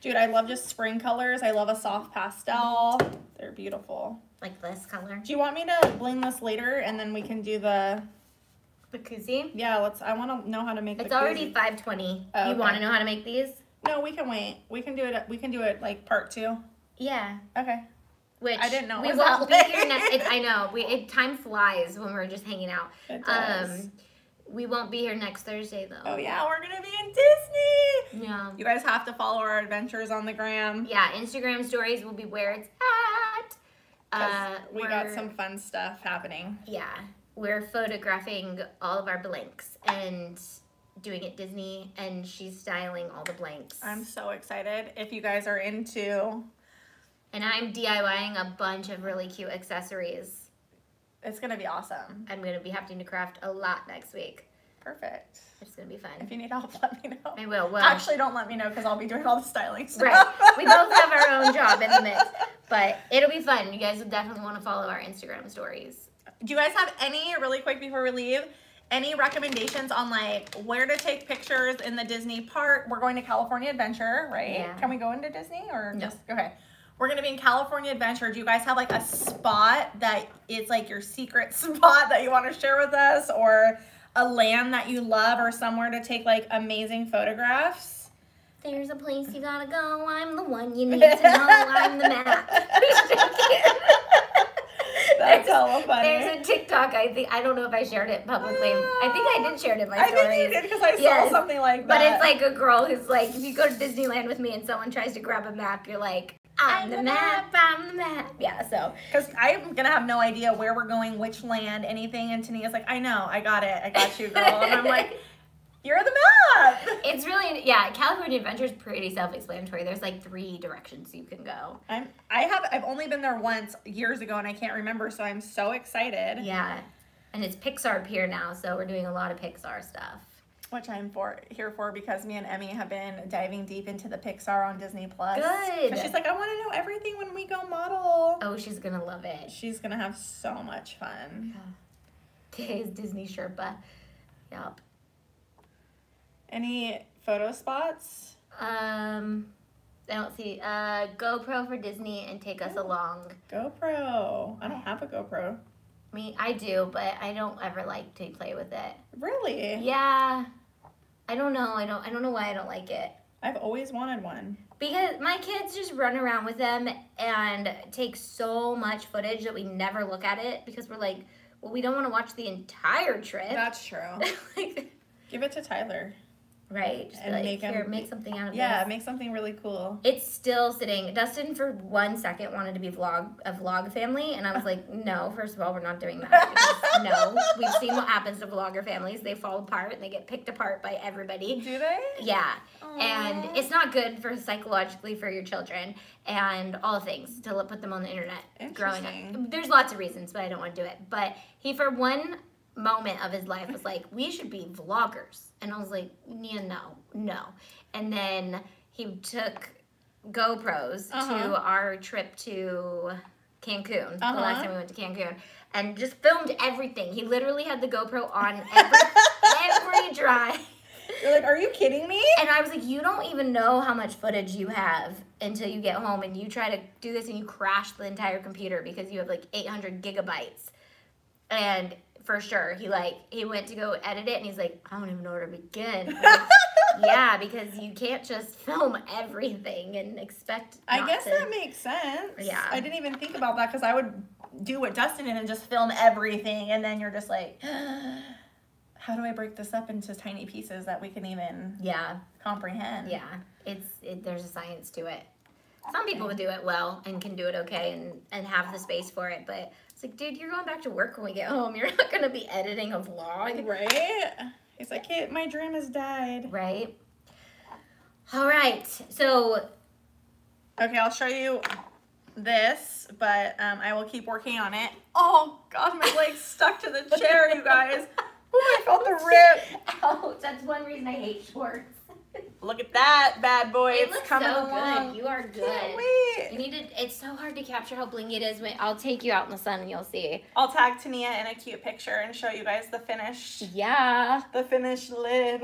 Dude, I love just spring colors. I love a soft pastel. They're beautiful. Like this color. Do you want me to bling this later and then we can do the the koozie? Yeah, let's. I want to know how to make. It's the already koozie. five twenty. Oh, you okay. want to know how to make these? No, we can wait. We can do it. We can do it like part two. Yeah. Okay. Which I didn't know. We will be here next. It, I know. We it, time flies when we're just hanging out. It does. Um, we won't be here next Thursday though. Oh yeah, we're gonna be in Disney. Yeah. You guys have to follow our adventures on the gram. Yeah, Instagram stories will be where it's at. Uh, we got some fun stuff happening. Yeah, we're photographing all of our blanks and doing it Disney, and she's styling all the blanks. I'm so excited. If you guys are into. And I'm DIYing a bunch of really cute accessories. It's going to be awesome. I'm going to be having to craft a lot next week. Perfect. It's going to be fun. If you need help, let me know. I will. Well, actually, don't let me know because I'll be doing all the styling stuff. Right. We both have our own job in the mix. But it'll be fun. You guys will definitely want to follow our Instagram stories. Do you guys have any, really quick before we leave, any recommendations on like where to take pictures in the Disney park? We're going to California Adventure, right? Yeah. Can we go into Disney or no. just, okay. We're going to be in California Adventure. Do you guys have like a spot that it's like your secret spot that you want to share with us, or a land that you love, or somewhere to take like amazing photographs? There's a place you got to go. I'm the one you need to know. I'm the map. That's hella funny. There's a TikTok. I think, I don't know if I shared it publicly. Uh, I think I did share it in my story. I think you did because I saw yes. something like that. But it's like a girl who's like, if you go to Disneyland with me and someone tries to grab a map, you're like, I'm the map, I'm the map. Yeah, so. Because I'm going to have no idea where we're going, which land, anything. And Tania's like, I know, I got it. I got you, girl. And I'm like, you're the map. It's really, yeah, California Adventure is pretty self-explanatory. There's like three directions you can go. I'm, I have, I've only been there once years ago and I can't remember, so I'm so excited. Yeah, and it's Pixar Pier now, so we're doing a lot of Pixar stuff. Which I'm for here for because me and Emmy have been diving deep into the Pixar on Disney Plus. Good. She's like, I want to know everything when we go model. Oh, she's gonna love it. She's gonna have so much fun. Yeah. Today's Disney Sherpa. Yep. Any photo spots? Um, I don't see. Uh, GoPro for Disney and take us oh, along. GoPro. I don't have a GoPro. Me, I do, but I don't ever like to play with it. Really? Yeah. I don't know. I don't I don't know why I don't like it. I've always wanted one. Because my kids just run around with them and take so much footage that we never look at it because we're like, well, we don't want to watch the entire trip. That's true. Like, give it to Tyler. Right. Just and like, make here, him, make something out of it. Yeah, this. Make something really cool. It's still sitting. Dustin, for one second, wanted to be vlog a vlog family, and I was like, no, first of all, we're not doing that. Because, no. We've seen what happens to vlogger families. They fall apart, and they get picked apart by everybody. Do they? Yeah. Aww. And it's not good for psychologically for your children and all things to put them on the internet growing up. There's lots of reasons, but I don't want to do it. But he, for one moment of his life was like, we should be vloggers. And I was like, yeah, no, no. And then he took GoPros uh-huh. to our trip to Cancun, uh-huh. the last time we went to Cancun, and just filmed everything. He literally had the GoPro on every, every drive. You're like, are you kidding me? And I was like, you don't even know how much footage you have until you get home and you try to do this and you crash the entire computer because you have like eight hundred gigabytes. And for sure, he like, he went to go edit it and he's like, I don't even know where to begin. Like, yeah, because you can't just film everything and expect I guess to. That makes sense. Yeah. I didn't even think about that because I would do what Dustin did and just film everything. And then you're just like, how do I break this up into tiny pieces that we can even yeah. comprehend? Yeah, it's it, there's a science to it. Some people would do it well and can do it okay and, and have the space for it, but it's like, dude, you're going back to work when we get home. You're not going to be editing a vlog. Right? He's like, hey, my dream has died. Right? All right, so. Okay, I'll show you this, but um, I will keep working on it. Oh, God, my leg's stuck to the chair, you guys. Oh, I felt the rip. Ouch, that's one reason I hate shorts. Look at that bad boy. It it's looks coming so along. Good. You are good. Can't wait. You need to, it's so hard to capture how blingy it is. When, I'll take you out in the sun and you'll see. I'll tag Tania in a cute picture and show you guys the finished. Yeah. The finished lid.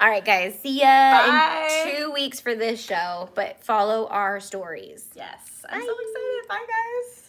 All right, guys. See ya Bye. in two weeks for this show, but follow our stories. Yes. I'm Bye. so excited. Bye, guys.